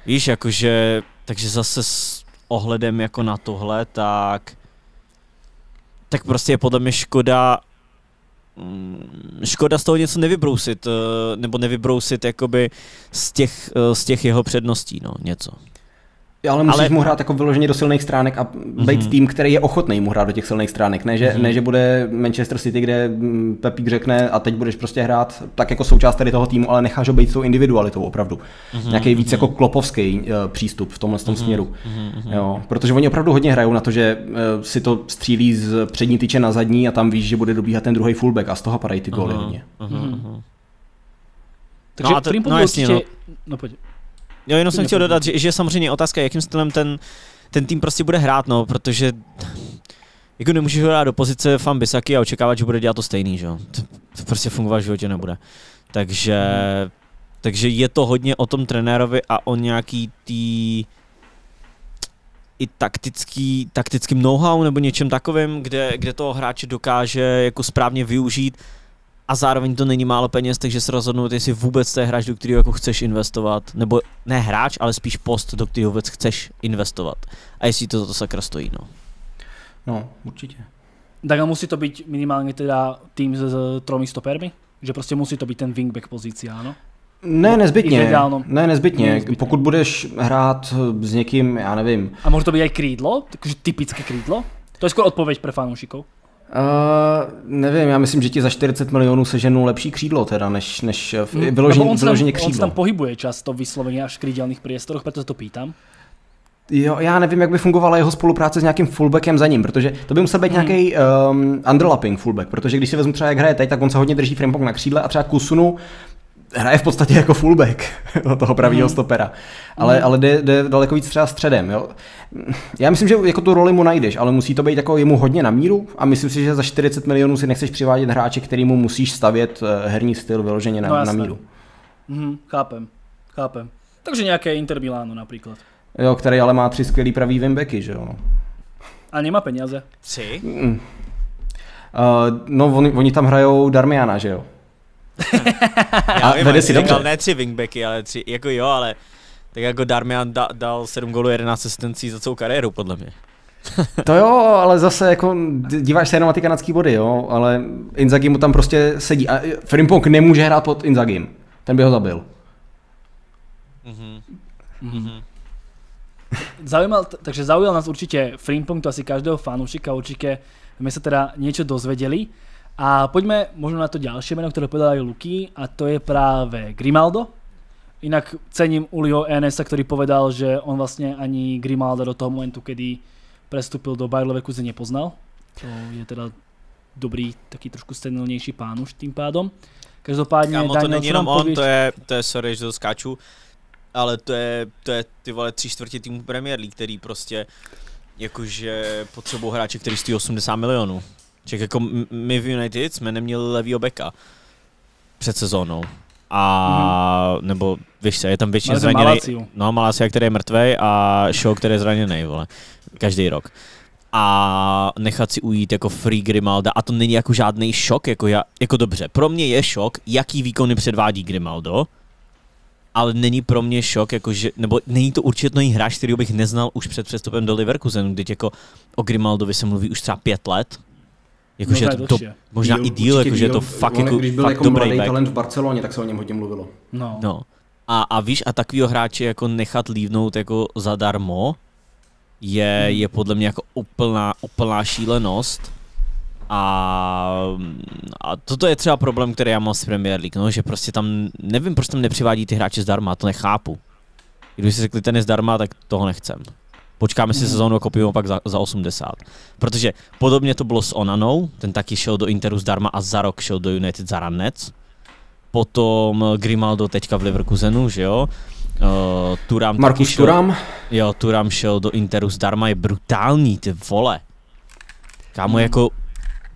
Víš, jakože, takže zase s ohledem jako na tohle, tak, tak prostě je podle mě škoda, škoda z toho něco nevybrousit, nebo nevybrousit jakoby z těch, z těch jeho předností, no, něco. Ale musíš ale... mu hrát jako vyloženě do silných stránek a být mm-hmm. tým, který je ochotný mu hrát do těch silných stránek, ne že, mm-hmm. ne, že bude Manchester City, kde Pepík řekne a teď budeš prostě hrát tak jako součást tady toho týmu, ale necháš ho být tou individualitou opravdu. Mm-hmm. Nějaký víc mm-hmm. jako klopovský uh, přístup v tomhle tom mm-hmm. směru. Mm-hmm. Jo, protože oni opravdu hodně hrajou na to, že uh, si to střílí z přední tyče na zadní a tam víš, že bude dobíhat ten druhý fullback a z toho padají ty góly hodně. Takže Frimpong určitě... Jo, jenom jsem chtěl dodat, že, že samozřejmě je otázka, jakým stylem ten, ten tým prostě bude hrát, no, protože jako nemůžeš ho dát do pozice Wan-Bissaky a očekávat, že bude dělat to stejný, že jo. To prostě fungovat v životě nebude. Takže, takže je to hodně o tom trenérovi a o nějaký tý i taktický, taktickým know-how nebo něčem takovým, kde, kde toho hráče dokáže jako správně využít a zároveň to není málo peněz, takže se rozhodnout, jestli vůbec to je hráč, do kterého jako chceš investovat, nebo ne hráč, ale spíš post, do kterého vůbec chceš investovat a jestli to za to sakra stojí. No, no určitě. Tak a musí to být minimálně teda tým s tromi stopermi? Že prostě musí to být ten wingback pozice, ano? Ne, nezbytně. Ne, nezbytně. nezbytně. Pokud budeš hrát s někým, já nevím. A může to být i krídlo? Takže typické krídlo? To je skoro odpověď pro fanoušikov. Uh, nevím, já myslím, že ti za čtyřicet milionů seženu lepší křídlo teda, než, než hmm. vyloženě, on vyloženě křídlo. On se tam pohybuje často vysloveně až v krídelných priestoroch, proto to pýtam. Jo, já nevím, jak by fungovala jeho spolupráce s nějakým fullbackem za ním, protože to by musel být hmm. nějaký um, underlapping fullback, protože když si vezmu třeba, jak hraje teď, tak on se hodně drží frampong na křídle a třeba Kusunu hraje v podstatě jako fullback toho pravýho mm. stopera, ale, mm. ale jde, jde daleko víc třeba středem. Jo? Já myslím, že jako tu roli mu najdeš, ale musí to být jako jemu hodně na míru a myslím si, že za čtyřicet milionů si nechceš přivádět hráče, kterýmu musíš stavět herní styl vyloženě na, no, na míru. Mm, chápem, chápem. Takže nějaké Inter Milano například. Jo, který ale má tři skvělý pravý wingbacky, že jo. A nemá peníze. Tři? Mm. Uh, no, oni, oni tam hrajou Darmiana, že jo. Já vím, vede si říkal, ne tři wingbacky, ale tři, jako jo, ale tak jako Darmian da, dal sedm gólů, jedenáct asistencí za celou kariéru, podle mě. To jo, ale zase jako díváš se jenom na ty kanadský body, jo, ale Inzaghi mu tam prostě sedí a Frimpong nemůže hrát pod Inzaghim, ten by ho zabil. Mm-hmm. Mm-hmm. Zaujímal, takže zaujal nás určitě Frimpong, to asi každého fanoušika, určitě my se teda něco dozvedeli. A poďme možno na to ďalšie meno, ktoré povedal aj Luky, a to je práve Grimaldo. Inak cením Uliho Enesa, ktorý povedal, že on vlastne ani Grimaldo do toho momentu, kedy prestúpil do Bayer Leverkusen, nepoznal. To je teda dobrý, taký trošku senilnejší pán už tým pádom. Každopádne Daniel, to není jenom on, to je, to je, sorry, že to skáču, ale to je, to je ty vole tři čtvrtě týmu Premier League, který prostě jakože potřebují hráče, který stojí osmdesát milionů. Ček, jako my v United jsme neměli levýho backa před sezónou a mm. nebo víš se, je tam většině zraněný, no Malacia, který je mrtvej a Shaw, který je zraněný, vole, každý rok. A nechat si ujít jako free Grimalda a to není jako žádný šok, jako, já, jako dobře, pro mě je šok, jaký výkony předvádí Grimaldo, ale není pro mě šok, jakože, nebo není to určitě hráč, který bych neznal už před přestupem do Leverkusenu, kdy jako o Grimaldovi se mluví už třeba pět let. Jakože no, to, to možná díl, i díl, jakože je to fakt dobrý back. Když byl jako mladý talent v Barceloně, tak se o něm hodně mluvilo. No. No. A, a víš, a takovýho hráče jako nechat lívnout jako zadarmo je, hmm. je podle mě jako úplná, úplná šílenost. A, a toto je třeba problém, který já mám s Premier League, no, že prostě tam, nevím, proč tam nepřivádí ty hráče zdarma, to nechápu. Když si řekli ten je zdarma, tak toho nechcem. Počkáme si sezónu a kopíme pak za, za osmdesát. Protože podobně to bylo s Onanou, ten taky šel do Interu zdarma a za rok šel do United za ranec. Potom Grimaldo teďka v Leverkusenu, že jo. Uh, Turam Markus šel, Turam. Jo, Turam šel do Interu zdarma, je brutální, ty vole. Kámo, hmm. jako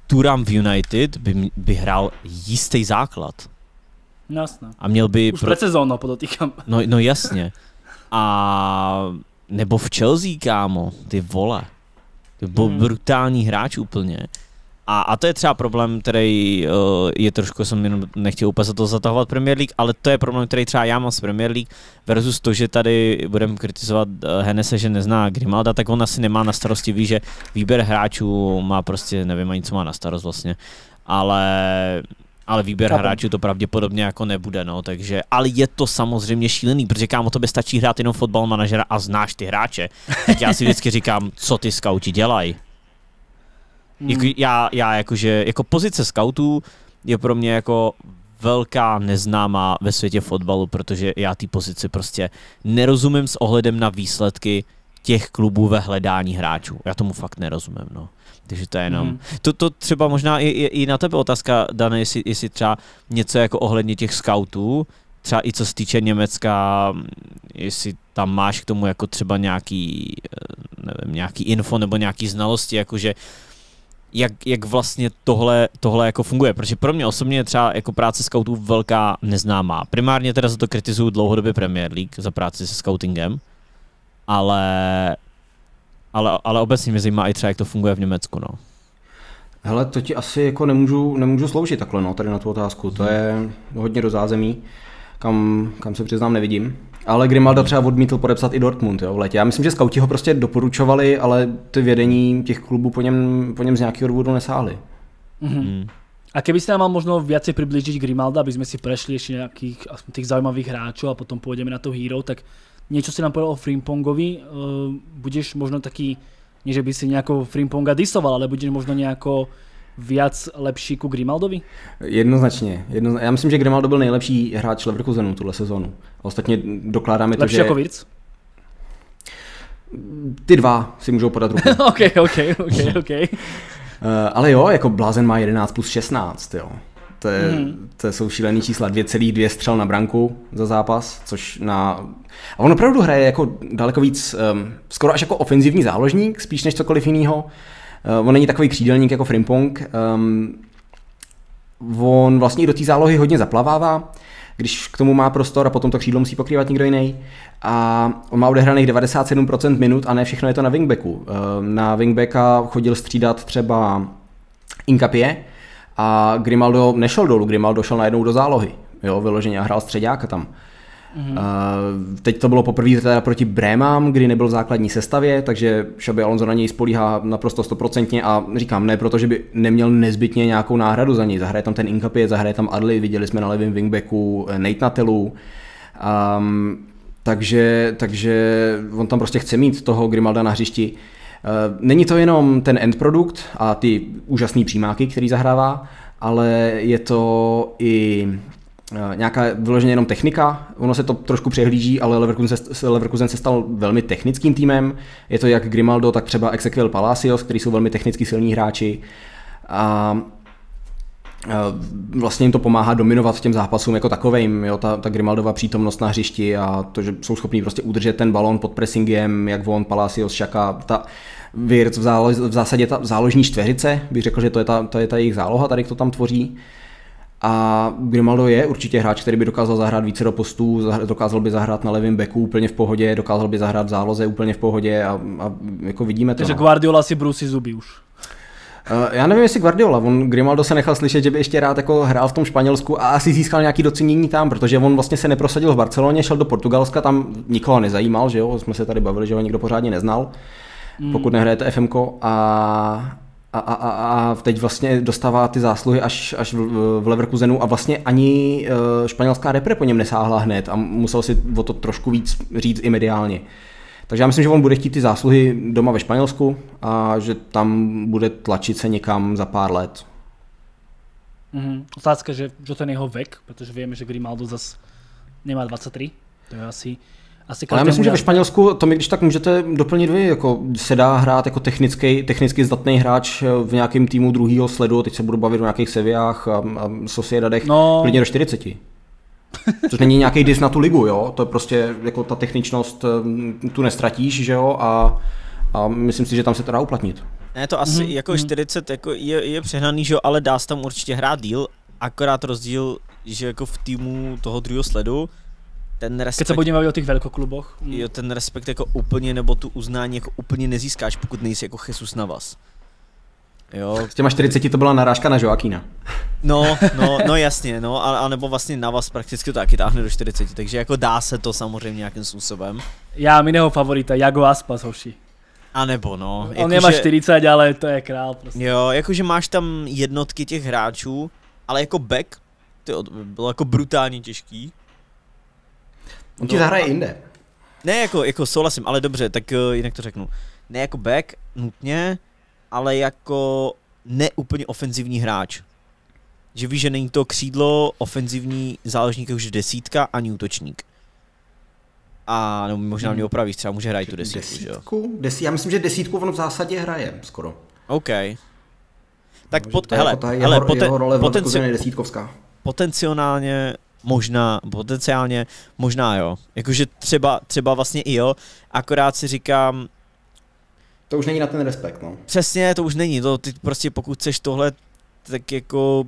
Turam v United by, by hrál jistý základ. Jasně. A měl by... Už pro... před sezónou podotýkám. No, no jasně. A... Nebo v Chelsea, kámo, ty vole, to byl hmm. brutální hráč úplně. A, a to je třeba problém, který uh, je trošku, jsem jenom nechtěl úplně za to zatahovat Premier League, ale to je problém, který třeba já mám s Premier League versus to, že tady budeme kritizovat uh, Hennese, že nezná Grimalda, tak on asi nemá na starosti, ví, že výběr hráčů má prostě, nevím ani co má na starost vlastně, ale... Ale výběr Chápem. hráčů to pravděpodobně jako nebude, no, takže, ale je to samozřejmě šílený, protože kámo, tobě stačí hrát jenom Fotbal manažera a znáš ty hráče. Tak já si vždycky říkám, co ty skauti dělají. Hmm. Jako, já, já jakože, jako pozice skautů je pro mě jako velká neznámá ve světě fotbalu, protože já ty pozici prostě nerozumím s ohledem na výsledky těch klubů ve hledání hráčů. Já tomu fakt nerozumím, no. Takže to je jenom. Mm. To, to třeba možná i, i, i na tebe otázka, Dane, jestli, jestli třeba něco jako ohledně těch scoutů, třeba i co se týče Německa, jestli tam máš k tomu jako třeba nějaký, nevím, nějaký info nebo nějaký znalosti, jakože jak, jak vlastně tohle, tohle jako funguje. Protože pro mě osobně je třeba jako práce scoutů velká neznámá. Primárně teda za to kritizuju dlouhodobě Premier League, za práci se scoutingem, ale ale, ale obecně mě zajímá i třeba, jak to funguje v Německu. No. Hele, to ti asi jako nemůžu, nemůžu sloužit takhle, no, tady na tu otázku. To je hodně do zázemí, kam, kam se přiznám nevidím. Ale Grimalda třeba odmítl podepsat i Dortmund, jo, v létě. Já myslím, že skauti ho prostě doporučovali, ale ty vedení těch klubů po něm, po něm z nějakého důvodu nesáhli. Mm-hmm. A keby si nám mal možno viacej priblížiť Grimalda, aby sme si prešli ešte nejakých tých zaujímavých hráčov a potom pôjdeme na to hero, tak niečo si nám povedal o Frimpongovi. Budeš možno taký, nie že by si nejako Frimponga disoval, ale budeš možno nejako viac lepší ku Grimaldovi? Jednoznačně. Jednozna... Já myslím, že Grimaldo byl nejlepší hráč Leverkusenu tuhle sezónu. A ostatně dokládáme to, že... Lepší jako Wirtz? Ty dva si můžou podat ruku. OK, OK, OK, OK. Ale jo, jako blázen má jedenáct plus šestnáct, jo. To, je, mm. to jsou šílený čísla, dvě celá dvě střel na branku za zápas, což na... A on opravdu hraje jako daleko víc, um, skoro až jako ofenzivní záložník, spíš než cokoliv jiného. Uh, on není takový křídelník jako Frimpong. Um, on vlastně do té zálohy hodně zaplavává, když k tomu má prostor a potom to křídlo musí pokrývat někdo jiný. A on má odehraných devadesát sedm procent minut a ne všechno je to na wingbacku. Na wingbacka chodil střídat třeba Incapie a Grimaldo nešel dolů, Grimaldo šel najednou do zálohy, jo, vyloženě a hrál středáka tam. Mm-hmm. Teď to bylo poprvé teda proti Brémám, kdy nebyl v základní sestavě, takže Xabi Alonso na něj spolíhá naprosto stoprocentně a říkám, ne protože by neměl nezbytně nějakou náhradu za něj, zahraje tam ten Incapie, zahraje tam Adli, viděli jsme na levém wingbacku Natelu. Um, takže, takže on tam prostě chce mít toho Grimalda na hřišti. Není to jenom ten endprodukt a ty úžasné přímáky, který zahrává, ale je to i... nějaká vyloženě jenom technika, ono se to trošku přehlíží, ale Leverkusen se, Leverkusen se stal velmi technickým týmem, je to jak Grimaldo, tak třeba Ezequiel Palacios, který jsou velmi technicky silní hráči a vlastně jim to pomáhá dominovat těm zápasům jako takovým, jo, ta, ta Grimaldova přítomnost na hřišti a to, že jsou schopní prostě udržet ten balón pod pressingem, jak on, Palacios, Xhaka, ta Wirtz v, zálož, v zásadě ta záložní čtveřice, bych řekl, že to je ta, to je ta jejich záloha, tady kdo tam tvoří. A Grimaldo je určitě hráč, který by dokázal zahrát více do postů, dokázal by zahrát na levém beku úplně v pohodě, dokázal by zahrát v záloze úplně v pohodě a, a jako vidíme to. Takže Guardiola si brusí zuby už. Já nevím, jestli Guardiola, on Grimaldo se nechal slyšet, že by ještě rád jako hrál v tom Španělsku a asi získal nějaký docenění tam, protože on vlastně se neprosadil v Barceloně, šel do Portugalska, tam nikoho nezajímal, že jo, jsme se tady bavili, že ho nikdo pořádně neznal, mm. pokud nehrajete F M ko a... A, a, a teď vlastně dostává ty zásluhy až, až v, v Leverkusenu a vlastně ani španělská repre po něm nesáhla hned a musel si o to trošku víc říct i mediálně. Takže já myslím, že on bude chtít ty zásluhy doma ve Španělsku a že tam bude tlačit se někam za pár let. Mm-hmm. Otázka, že, že to je jeho vek, protože víme, že Grimaldo zase nemá dvacet tři, to je asi... Asi ale já myslím, že ve Španělsku to mi když tak můžete doplnit vy, jako se dá hrát jako technický, technicky zdatný hráč v nějakém týmu druhého sledu, teď se budu bavit o nějakých Sevillách a, a Sociedadech, no. Klidně do čtyřiceti. Což není nějaký dis na tu ligu, jo, to je prostě jako ta techničnost, tu nestratíš, že jo, a, a myslím si, že tam se to dá uplatnit. Ne, to asi mm-hmm. jako čtyřicet jako je, je přehnaný, že jo, ale dá se tam určitě hrát díl, akorát rozdíl, že jako v týmu toho druhého sledu, ten respekt, když se budeme bavit o těch velkokluboch. Jo, ten respekt jako úplně, nebo tu uznání jako úplně nezískáš, pokud nejsi jako Jesus Navas. Jo. S těma čtyřiceti to byla narážka na Joaquina. No, no, no jasně, no, a, a nebo vlastně Navas prakticky to taky táhne do čtyřiceti, takže jako dá se to samozřejmě nějakým způsobem. Já mám jiného favorita, Jago Aspas, hoši. A nebo no. On jako nemá že... čtyřicet, ale to je král prostě. Jo, jakože máš tam jednotky těch hráčů, ale jako back, to bylo jako brutálně těžký. On ti no, zahraje jinde. Ne, jako, jako souhlasím, ale dobře, tak uh, jinak to řeknu. Ne jako back, nutně, ale jako neúplně ofenzivní hráč. Že víš, že není to křídlo, ofenzivní záložník je už desítka ani útočník. A no, možná mě opravíš, třeba může hrát tu desítku, desítku? Že? Desí, já myslím, že desítku on v zásadě hraje skoro. OK. Tak no, pot, hele, jako jeho, hele poten, jeho role potenci- desítkovská. Potenciálně... Možná, potenciálně, možná jo. Jakože třeba, třeba vlastně i jo, akorát si říkám... To už není na ten respekt, no. Přesně, to už není, to ty prostě pokud chceš tohle, tak jako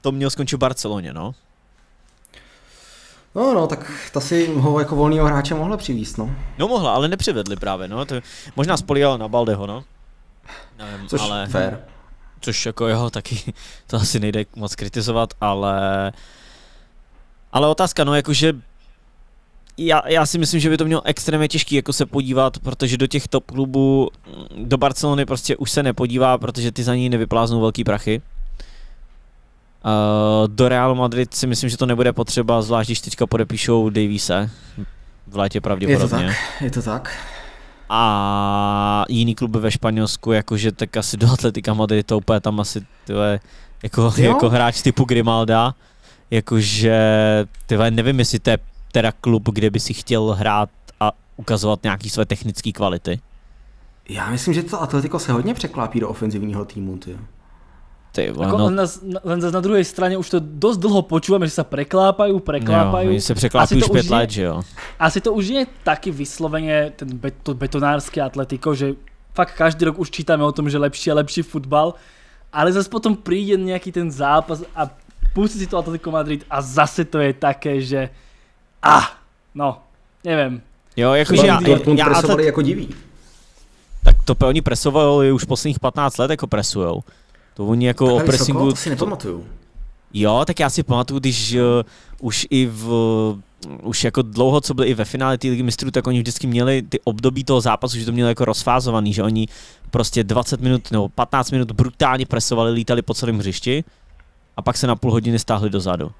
to mělo skončit v Barceloně, no. No, no, tak ta si ho jako volného hráče mohla přivést, no. No mohla, ale nepřivedli právě, no. To možná spolíhal na Baldeho, no. Nevím, což ale... fair. Což jako jeho taky, to asi nejde moc kritizovat, ale... Ale otázka, no, jakože... Já, já si myslím, že by to mělo extrémně těžký jako se podívat, protože do těch top klubů, do Barcelony prostě už se nepodívá, protože ty za ní nevypláznou velký prachy. Uh, do Real Madrid si myslím, že to nebude potřeba, zvlášť když teďka podepíšou Davise v létě pravděpodobně. Je to tak, je to tak. A jiný kluby ve Španělsku, jakože tak asi do Atletica Madrid, to úplně tam asi tyhle, jako, jako hráč typu Grimalda, jakože tyhle, nevím, jestli to je teda klub, kde by si chtěl hrát a ukazovat nějaké své technické kvality. Já myslím, že to Atletico se hodně překlápí do ofenzivního týmu, ty. Ty vole, jako no. na, na, na druhé straně už to dost dlho počúvame, že sa preklápajú, preklápajú. Jo, se překlápají už pět let, že jo. Asi to už je taky vysloveně ten bet, to betonárské Atletico, že fakt každý rok už čítame o tom, že lepší a lepší futbal, ale zase potom príde nějaký ten zápas a pustí si to Atletico Madrid a zase to je také, že ah, no, nevím. Jo, jakože já, Dortmund já, já presovali jako diví. Tak to oni presovali už posledních patnáct let, jako presujou. To oni jako tak o pressingu... Vysoko, to si nepamatuju. Jo, tak já si pamatuju, když uh, už i v... Uh, už jako dlouho, co byli i ve finále té ligy mistrů, tak oni vždycky měli ty období toho zápasu, že to měli jako rozfázovaný, že oni prostě dvacet minut nebo patnáct minut brutálně presovali, lítali po celém hřišti a pak se na půl hodiny stáhli dozadu.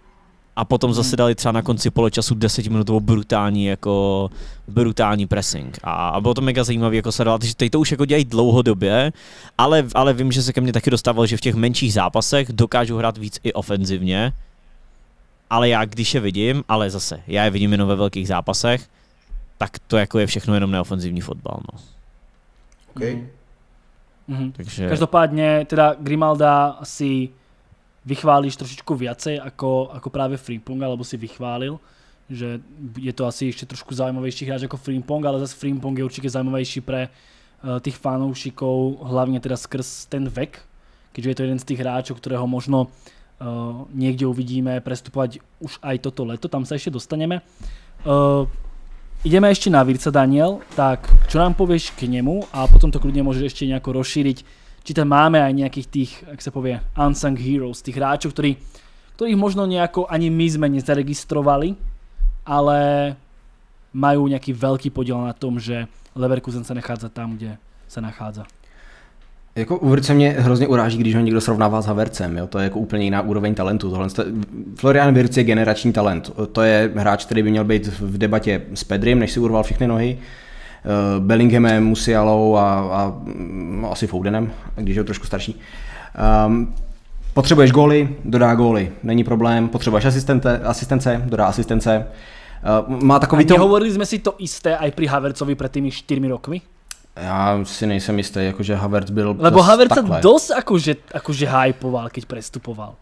A potom zase dali třeba na konci poločasu desetiminutovou brutální jako brutální pressing. A, a bylo to mega zajímavé jako sledovat, že teď to už jako dělají dlouhodobě, ale, ale vím, že se ke mně taky dostával, že v těch menších zápasech dokážu hrát víc i ofenzivně. Ale já když je vidím, ale zase, já je vidím jenom ve velkých zápasech, tak to jako je všechno jenom neofenzivní fotbal, no. Okay. Mm-hmm. Takže... Každopádně teda Grimalda asi... vychválíš trošičku viacej ako, ako práve Frimpong, alebo si vychválil, že je to asi ešte trošku zaujímavejší hráč ako Frimpong, ale zase Frimpong je určite zaujímavejší pre uh, tých fanoušikov, hlavne teda skrz ten vek, keďže je to jeden z tých hráčov, ktorého možno uh, niekde uvidíme prestupovať už aj toto leto, tam sa ešte dostaneme. Uh, ideme ešte na Virca, Daniel, tak čo nám povieš k nemu a potom to kľudne môžeš ešte nejako rozšíriť, či tam máme aj nejakých tých, jak sa povie, unsung heroes, tých hráčov, ktorí, ktorých možno nejako ani my sme nezaregistrovali, ale majú nejaký veľký podiel na tom, že Leverkusen sa nachádza tam, kde sa nachádza. Jako u Virce mě hrozně uráží, když ho někdo srovnává s Havercem, jo? To je jako úplně jiná úroveň talentu. Tohle je... Florian Wirtz je generační talent, to je hráč, který by měl být v debatě s Pedrim, než si urval všechny nohy, Bellinghamem, Musialou a, a no, asi Fodenem, když je trošku starší. Um, potřebuješ góly, dodá góly, není problém. Potřebuješ asistente, asistence, dodá asistence. Uh, má takový to... Nehovorili jsme si to isté aj pri Havercovi před tými čtyřmi rokmi? Já si nejsem jistý, jakože Havertz byl Lebo Havertz dost akože, akože hypoval, keď prestupoval.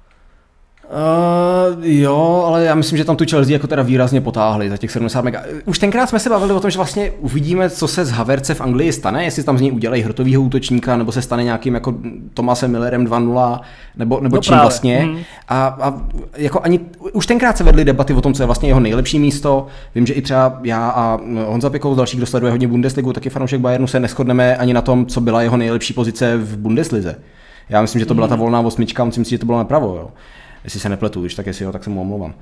Uh, jo, ale já myslím, že tam tu Chelsea jako teda výrazně potáhli za těch sedmdesát mega. Už tenkrát jsme se bavili o tom, že vlastně uvidíme, co se z Havertze v Anglii stane, jestli tam z něj udělají hrtovýho útočníka, nebo se stane nějakým jako Thomasem Millerem dva nula, nebo, nebo no čím právě. Vlastně. Hmm. A, a jako ani, už tenkrát se vedly debaty o tom, co je vlastně jeho nejlepší místo. Vím, že i třeba já a Honza Pěkov, další, kdo sleduje hodně Bundesligu, taky fanoušek Bayernu, se neshodneme ani na tom, co byla jeho nejlepší pozice v Bundeslize. Já myslím, že to byla ta volná osmička, on si myslí, že to bylo napravo, jo. Jestli se nepletu, když tak jestli jo, tak se mu omlouvám.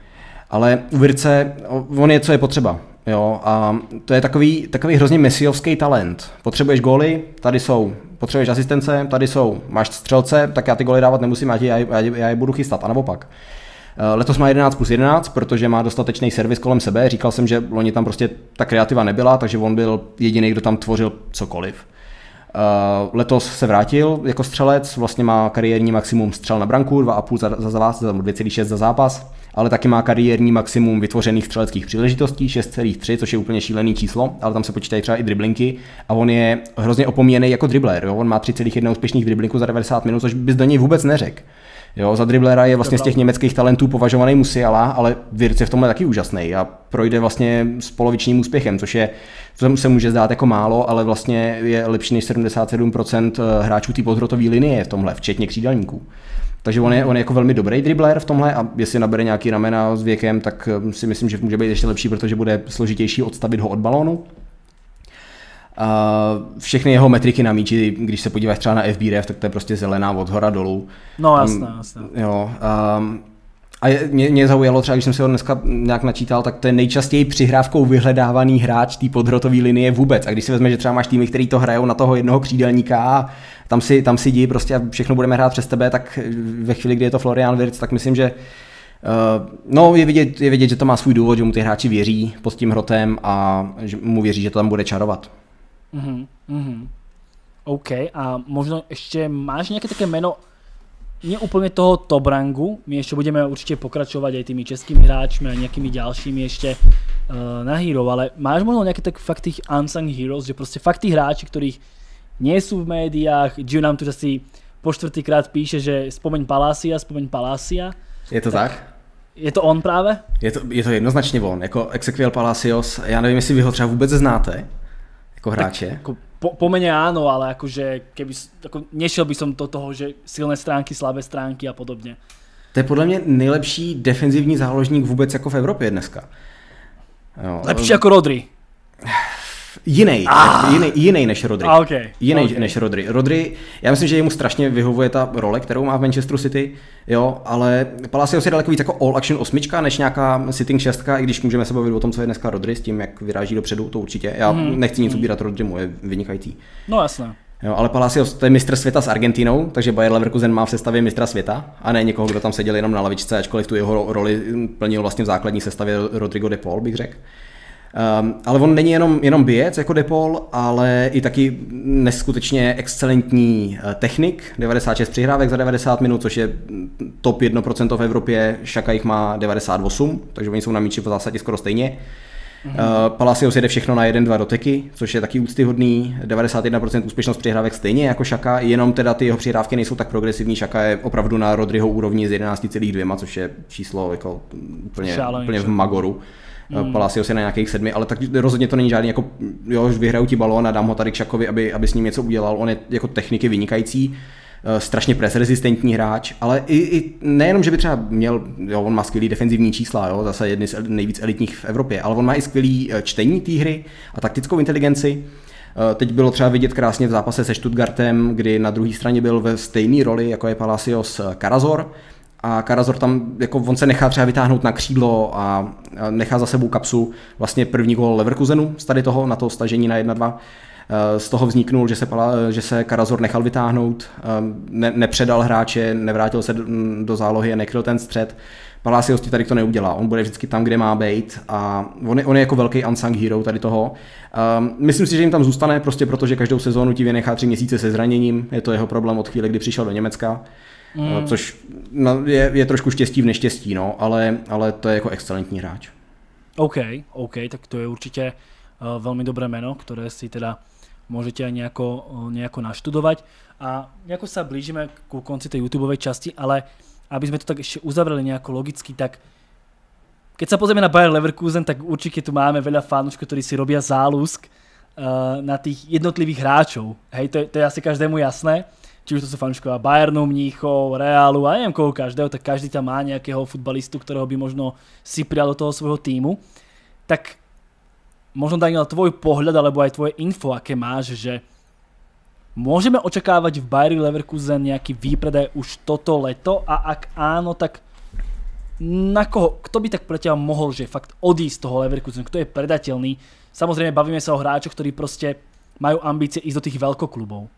Ale u Virce, on je, co je potřeba. Jo? A to je takový, takový hrozně mesiovský talent. Potřebuješ góly, tady jsou. Potřebuješ asistence, tady jsou. Máš střelce, tak já ty góly dávat nemusím, já, já, já, já je budu chystat, a naopak. Letos má jedenáct plus jedenáct, protože má dostatečný servis kolem sebe. Říkal jsem, že loni tam prostě ta kreativa nebyla, takže on byl jediný, kdo tam tvořil cokoliv. Uh, letos se vrátil jako střelec, vlastně má kariérní maximum střel na branku, dva a půl za, za, za vás, dvě celá šest za zápas, ale taky má kariérní maximum vytvořených střeleckých příležitostí, šest celá tři, což je úplně šílený číslo, ale tam se počítají třeba i driblinky a on je hrozně opomíjený jako dribler, jo? On má tři celá jedna úspěšných driblinků za devadesát minut, což bys do něj vůbec neřekl. Jo, za driblera je vlastně z těch německých talentů považovaný Musiala, ale Wirtz je v tomhle taky úžasný a projde vlastně s polovičním úspěchem, což je, co se může zdát jako málo, ale vlastně je lepší než sedmdesát sedm procent hráčů té podhrotové linie v tomhle, včetně křídelníků. Takže on je, on je jako velmi dobrý dribler v tomhle a jestli nabere nějaký ramena s věkem, tak si myslím, že může být ještě lepší, protože bude složitější odstavit ho od balónu. Uh, všechny jeho metriky na míči, když se podíváš třeba na F B R F, tak to je prostě zelená od hora dolů. No jasné, jasné. Um, jo, um, a je, mě, mě zaujalo třeba, když jsem si ho dneska nějak načítal, tak to je nejčastěji přihrávkou vyhledávaný hráč té podhrotové linie vůbec. A když si vezme, že třeba máš týmy, který to hrajou na toho jednoho křídelníka a tam si, tam si dí prostě a všechno budeme hrát přes tebe, tak ve chvíli, kdy je to Florian Wirtz, tak myslím, že Uh, no, je vidět, je vidět, že to má svůj důvod, že mu ty hráči věří pod tím hrotem a že mu věří, že to tam bude čarovat. Mm-hmm, mm-hmm. OK, a možno ještě máš nějaké také jméno, nie úplně toho top rangu, my ještě budeme určitě pokračovat i tými českými hráčmi a nějakými dalšími ještě uh, na Hero, ale máš možno nějaké tak fakt tých unsung heroes, že prostě fakt tí hráči, kterých nie sú v médiách, Gio nám tu asi po čtvrtýkrát píše, že spomeň Palacia, spomeň Palacia. Je to tak? tak? Je to on právě? Je to, je to jednoznačně on, jako Ezequiel Palacios, já nevím, jestli vy ho třeba vůbec znáte, jako hráče. Tak, jako, po, po mene áno, ale jakože keby, jako, nešel by som do toho, že silné stránky, slabé stránky a podobně. To je podle mě nejlepší defenzivní záložník vůbec jako v Evropě dneska. Jo. Lepší jako Rodri. Jinej, ah. jinej, jinej než Rodri. Ah, okay. Jinej okay. než Rodri. Rodri, já myslím, že jemu strašně vyhovuje ta role, kterou má v Manchesteru City, jo, ale Palacios je daleko víc jako all-action osmička, než nějaká sitting šestka, i když můžeme se bavit o tom, co je dneska Rodri, s tím, jak vyráží dopředu, to určitě. Já mm. nechci nic ubírat mm. Rodrimu, je vynikající. No jasné. Jo, ale Palacios, to je mistr světa s Argentinou, takže Bayer Leverkusen má v sestavě mistra světa a ne někoho, kdo tam seděl jenom na lavičce, ačkoliv tu jeho roli plnil vlastně v základní sestavě Rodrigo de Paul, bych řekl. Um, ale on není jenom, jenom bijec jako Depol, ale i taky neskutečně excelentní technik, devadesát šest přihrávek za devadesát minut, což je top jedna procenta v Evropě, Šaka jich má devadesát osm, takže oni jsou na míči v zásadě skoro stejně. Mm-hmm. Uh, Palacios jede všechno na jeden dva doteky, což je taky úctyhodný, devadesát jedna procent úspěšnost přihrávek stejně jako Šaka, jenom teda ty jeho přihrávky nejsou tak progresivní, Šaka je opravdu na Rodriho úrovni z jedenáct celá dva, což je číslo jako úplně, úplně v magoru. Hmm. Palacios je na nějakých sedmi, ale tak rozhodně to není žádný jako, jo, vyhraju ti balón a dám ho tady k Šakovi, aby, aby s ním něco udělal. On je jako techniky vynikající, strašně presrezistentní hráč, ale i, i nejenom, že by třeba měl, jo, on má skvělý defenzivní čísla, jo, zase jedny z nejvíc elitních v Evropě, ale on má i skvělý čtení té hry a taktickou inteligenci. Teď bylo třeba vidět krásně v zápase se Stuttgartem, kdy na druhé straně byl ve stejné roli, jako je Palacios, Karazor. A Karazor tam, jako on se nechá třeba vytáhnout na křídlo a nechá za sebou kapsu, vlastně první gól Leverkusenu z tady toho, na to stažení na jedna dva. Z toho vzniknul, že se, že se Karazor nechal vytáhnout, ne, nepředal hráče, nevrátil se do, do zálohy a nekryl ten střed. Palacios tady to neudělá, on bude vždycky tam, kde má být a on je, on je jako velký unsung hero tady toho. Um, myslím si, že jim tam zůstane, prostě protože každou sezónu ti vynechá tři měsíce se zraněním, je to jeho problém od chvíle, kdy přišel do Německa. Mm. Což je, je trošku štěstí v neštěstí, no, ale, ale to je jako excelentní hráč. OK, OK, tak to je určitě uh, velmi dobré jméno, které si teda můžete nějako, nějako naštudovat. A nějako se blížíme ku konci té YouTubeové časti, ale aby jsme to tak ještě uzavreli nějako logicky, tak keď se pozrieme na Bayer Leverkusen, tak určitě tu máme veľa fanoušků, kteří si robia záľusk uh, na tých jednotlivých hráčov. Hej, to je, to je asi každému jasné. Či už to sú fanúškovia Bayernu, Mníchov, Realu a neviem koho každého, tak každý tam má nejakého futbalistu, ktorého by možno si prial do toho svojho týmu. Tak možno, Daniel, tvoj pohľad alebo aj tvoje info, aké máš, že môžeme očakávať v Bayeri Leverkusen nejaký výpredaj už toto leto a ak áno, tak na koho, kto by tak pre teba mohol, že fakt odísť z toho Leverkusen, kto je predateľný? Samozrejme bavíme sa o hráčoch, ktorí proste majú ambície ísť do tých veľkoklubov.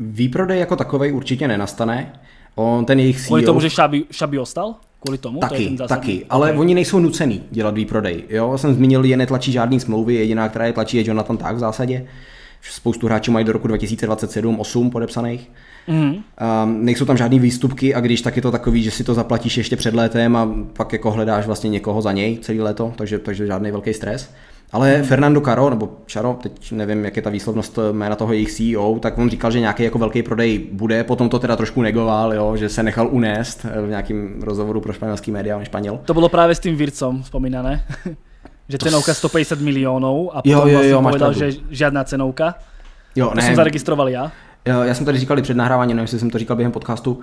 Výprodej jako takovej určitě nenastane. On ten jejich síl... Kvůli tomu, že Xabi, Xabi ostal? Kvůli tomu? Taky, to je ten zásadný... taky. Ale okay. Oni nejsou nucený dělat výprodej. Jo, jsem zmínil, je netlačí žádný smlouvy, jediná, která je tlačí, je Jonathan Tah v zásadě. Spoustu hráčů mají do roku dva tisíce dvacet sedm osm podepsaných. Mm-hmm. Um, nejsou tam žádný výstupky a když tak je to takový, že si to zaplatíš ještě před létem a pak jako hledáš vlastně někoho za něj celý léto, takže, takže žádný velký stres. Ale Fernando Caro, nebo Charo, teď nevím, jak je ta výslovnost jména toho jejich C E O, tak on říkal, že nějaký jako velký prodej bude, potom to teda trošku negoval, jo, že se nechal unést v nějakém rozhovoru pro španělský média, on Španěl. To bylo právě s tím Wirtzom vzpomínané, že cenovka sto padesát milionů a potom jo, jo, jo, vlastně povedal, že žádná cenovka. Jo, to jsem zaregistroval já. Já jsem tady říkal i před nahráváním, nevím, jestli jsem to říkal během podcastu,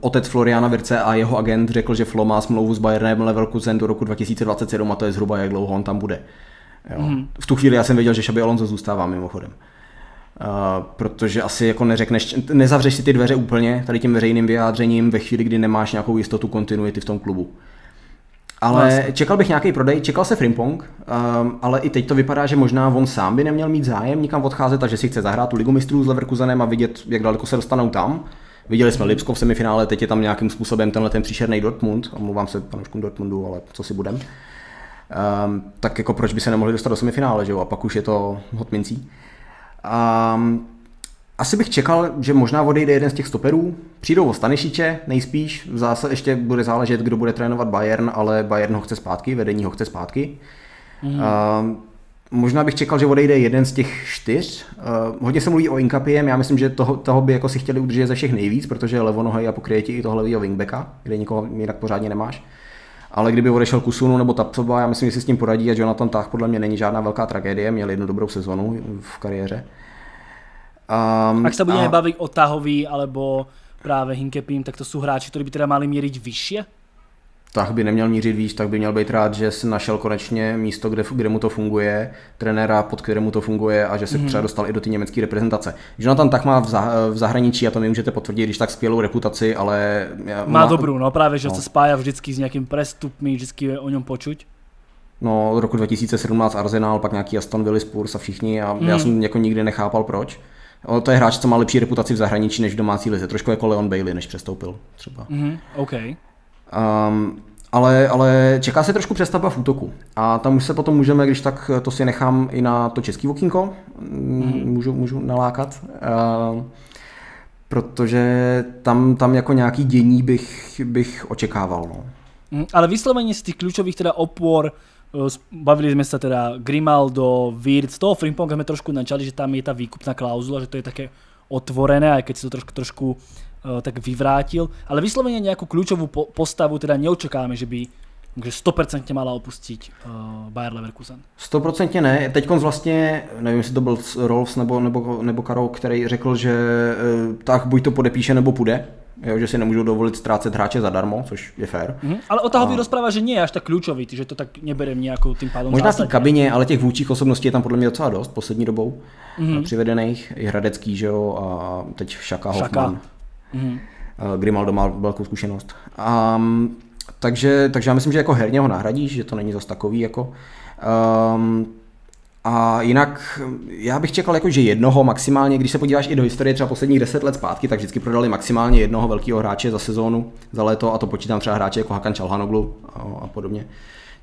otec Floriana Wirtze a jeho agent řekl, že Flo má smlouvu s Bayernem Leverkusen do roku dva tisíce dvacet sedm a to je zhruba, jak dlouho on tam bude. Jo. Mm. V tu chvíli já jsem věděl, že Xabi Alonso zůstává mimochodem. Uh, protože asi jako neřekneš, nezavřeš si ty dveře úplně tady tím veřejným vyjádřením ve chvíli, kdy nemáš nějakou jistotu kontinuity v tom klubu. Ale vlastně čekal bych nějaký prodej, čekal se Frimpong, um, ale i teď to vypadá, že možná on sám by neměl mít zájem nikam odcházet, takže si chce zahrát tu Ligu mistrů s Leverkusenem a vidět, jak daleko se dostanou tam. Viděli jsme Lipsko v semifinále, teď je tam nějakým způsobem tenhle ten příšerný Dortmund, omlouvám se panuškům Dortmundu, ale co si budem. Um, tak jako proč by se nemohli dostat do semifinále, že jo, a pak už je to hot mincí. Um, asi bych čekal, že možná odejde jeden z těch stoperů, přijdou o Stanišiče, nejspíš, v zase ještě bude záležet, kdo bude trénovat Bayern, ale Bayern ho chce zpátky, vedení ho chce zpátky. Mm. Um, možná bych čekal, že odejde jeden z těch čtyř, uh, hodně se mluví o Incapiem, já myslím, že toho, toho by jako si chtěli udržet ze všech nejvíc, protože levonohej a pokryje ti i toho levýho wingbacka, kde nikoho jinak pořádně nemáš. Ale kdyby odešel Kusunu nebo Tapsoba, já myslím, že si s tím poradí a Jonathan Tah podle mě není žádná velká tragédie, měl jednu dobrou sezonu v kariéře. Um, Ak se budeme a... bavit o Tahovi alebo právě Hinkepím, tak to jsou hráči, kteří by teda mali mířit vyššie? Tah by neměl mířit výš, tak by měl být rád, že si našel konečně místo, kde, kde mu to funguje, trenéra, pod kterému to funguje a že se mm. třeba dostal i do té německé reprezentace. Jonathan Tah má v, zah, v zahraničí, a to mi můžete potvrdit, když tak skvělou reputaci, ale... Má, má... dobrou, no právě, že no. se spája vždycky s nějakým prestupmi, vždycky je o něm počuť. No, od roku dva tisíce sedmnáct Arsenal, pak nějaký Aston Villa, Spurs a všichni a mm. já jsem jako nikdy nechápal proč. O, to je hráč, co má lepší reputaci v zahraničí než v domácí lize, trošku jako Leon Bailey, než přestoupil třeba. Mm. Okay. Um, ale, ale čeká se trošku přestavba v útoku a tam už se potom můžeme, když tak to si nechám i na to český okýnko, můžu, můžu nalákat, uh, protože tam, tam jako nějaký dění bych, bych očekával. No. Ale vyslovení z těch kľúčových teda opor, bavili jsme se teda Grimaldo, Wirtz, z toho Frimponga jsme trošku načali, že tam je ta výkupná klauzula, že to je také otvorené, aj keď si to trošku, trošku tak vyvrátil, ale vyslovene nejakú kľúčovú postavu teda neočekáme, že by že sto procent mala opustit Bayer Leverkusen. sto procent ne. Teďkonc vlastně, nevím, jestli to byl Rolfs nebo, nebo, nebo Karol, který řekl, že tak buď to podepíše nebo půjde, jo, že si nemůžou dovolit ztrácet hráče zadarmo, což je fér. Mm-hmm. Ale o Tahovi rozpráva, že nie je až tak kľúčový, že to tak neberem nějakou tím pádom. Možná v kabině, ale těch vůdčích osobností je tam podle mě docela dost poslední dobou. Mm-hmm. Přivedených i Hradecký, že jo, a teď Šaka, Šaka. Hoffman. Mm-hmm. Grimaldo má velkou zkušenost. Um, takže, takže já myslím, že jako herně ho nahradíš, že to není zas takový jako. Um, a jinak já bych čekal jako, že jednoho maximálně, když se podíváš i do historie třeba posledních deset let zpátky, tak vždycky prodali maximálně jednoho velkého hráče za sezónu, za léto a to počítám třeba hráče jako Hakan Çalhanoğlu a, a podobně.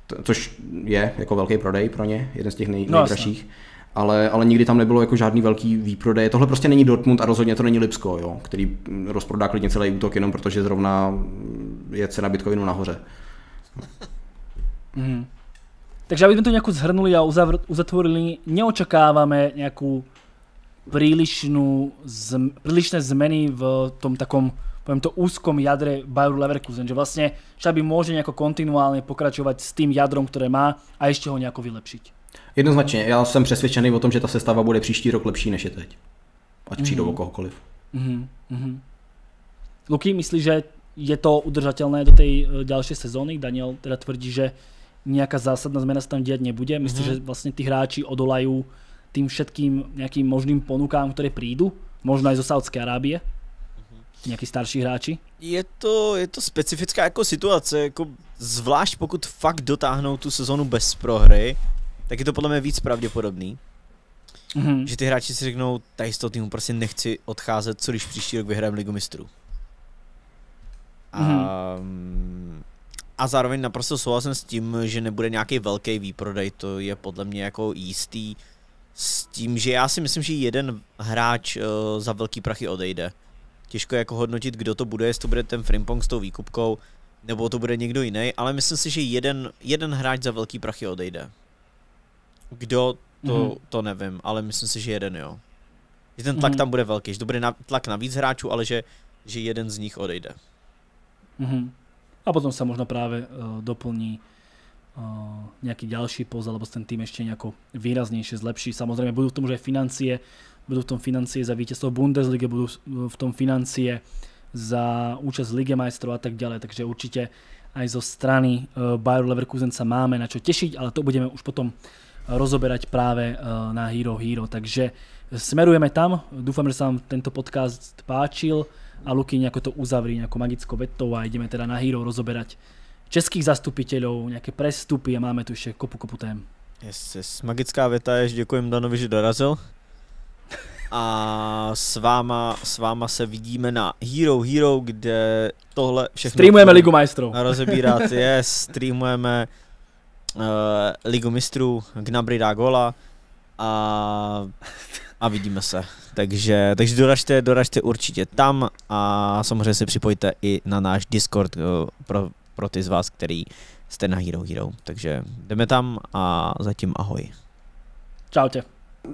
To, což je jako velký prodej pro ně, jeden z těch nej, no, nejdražších. Ale, ale nikdy tam nebylo jako žádný velký výprodej. Tohle prostě není Dortmund a rozhodně to není Lipsko, jo, který rozprodá klidně celý útok jenom protože zrovna je cena bitcoinu nahoře. Mm. Takže abychom to nějak zhrnuli a uzavr- uzatvorili, neočekáváme nějakou prílišnou zm- prílišné zmeny v tom takom, poviem to, úzkom jadre Bayer Leverkusen, že vlastně Xabi může nějak kontinuálně pokračovat s tím jadrom, které má a ještě ho nějak vylepšit. Jednoznačně, já jsem přesvědčený o tom, že ta sestava bude příští rok lepší než je teď. Ať mm-hmm. přijdou o kohokoliv. Mm-hmm. Mm-hmm. Luky, myslíš, že je to udržateľné do tej ďalšej sezóny? Daniel teda tvrdí, že nejaká zásadná zmena sa tam diať nebude. Myslíš, mm-hmm. že vlastne tí hráči odolajú tým všetkým nejakým možným ponukám, ktoré prídu? Možno aj zo Saudskej Arábie? Nějaký starší hráči? Je to, je to specifická jako situace, jako zvlášť pokud fakt dotáhnou tu sezónu bez prohry, tak je to podle mě víc pravděpodobný, mm-hmm. že ty hráči si řeknou, tady z toho týmu prostě nechci odcházet, co když příští rok vyhrajeme Ligu mistrů. Mm-hmm. A, a zároveň naprosto souhlasím s tím, že nebude nějaký velký výprodej, to je podle mě jako jistý, s tím, že já si myslím, že jeden hráč uh, za velký prachy odejde. Těžko je jako hodnotit, kdo to bude, jestli to bude ten Frimpong s tou výkupkou, nebo to bude někdo jiný, ale myslím si, že jeden, jeden hráč za velký prachy odejde. Kdo, to, mm-hmm. to nevím, ale myslím si, že jeden jo. Že ten tlak mm-hmm. tam bude velký, že to bude na, tlak na víc hráčů, ale že, že jeden z nich odejde. Mm-hmm. A potom se možná právě uh, doplní uh, nějaký další poz, alebo ten tým ještě nějakou výraznější zlepší. Samozřejmě budou k tomu, že financie, budú v tom financie za víťazstvo v Bundeslige, budú v tom financie za účasť v Lige majstrov a tak ďalej. Takže určite aj zo strany Bayer Leverkusen sa máme na čo tešiť, ale to budeme už potom rozoberať práve na Hero Hero. Takže smerujeme tam, dúfam, že sa vám tento podcast páčil a Luky nejako to uzavrí nejakou magickou vetou a ideme teda na Hero rozoberať českých zastupiteľov, nejaké prestupy a máme tu ešte kopu kopu tém. Yes, yes. Magická věta je, že děkujem Danovi, že dorazil. A s váma, s váma se vidíme na Hero Hero, kde tohle všechno... Streamujeme Ligu mistrů. Rozebírat, yes, streamujeme uh, Ligu mistrů, Gnabry dá góla a, a vidíme se. Takže, takže doražte, doražte určitě tam a samozřejmě se připojte i na náš Discord uh, pro, pro ty z vás, který jste na Hero Hero, takže jdeme tam a zatím ahoj. Čau tě.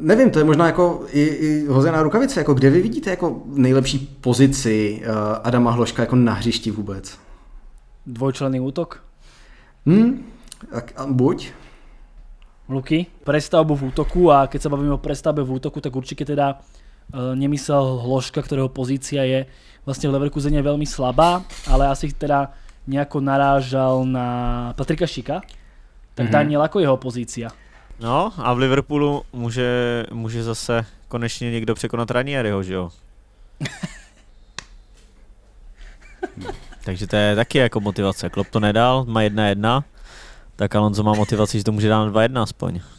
Nevím, to je možná jako i, i hozená rukavice, jako kde vy vidíte jako nejlepší pozici uh, Adama Hloška jako na hřišti vůbec? Dvojčlenný útok? Hm, tak buď. Luky, prestavbu v útoku a keď se bavíme o prestavbe v útoku, tak určitě teda uh, nemyslel Hloška, kterého pozícia je vlastně v Leverkusene velmi slabá, ale asi teda nejako narážal na Patrika Šika, tak Daniel, jako jeho pozícia. No a v Liverpoolu může, může zase konečně někdo překonat Ranieriho, že jo? Takže to je taky jako motivace. Klopp to nedal, má jedna jedna, tak Alonso má motivaci, že to může dát dva jedna aspoň.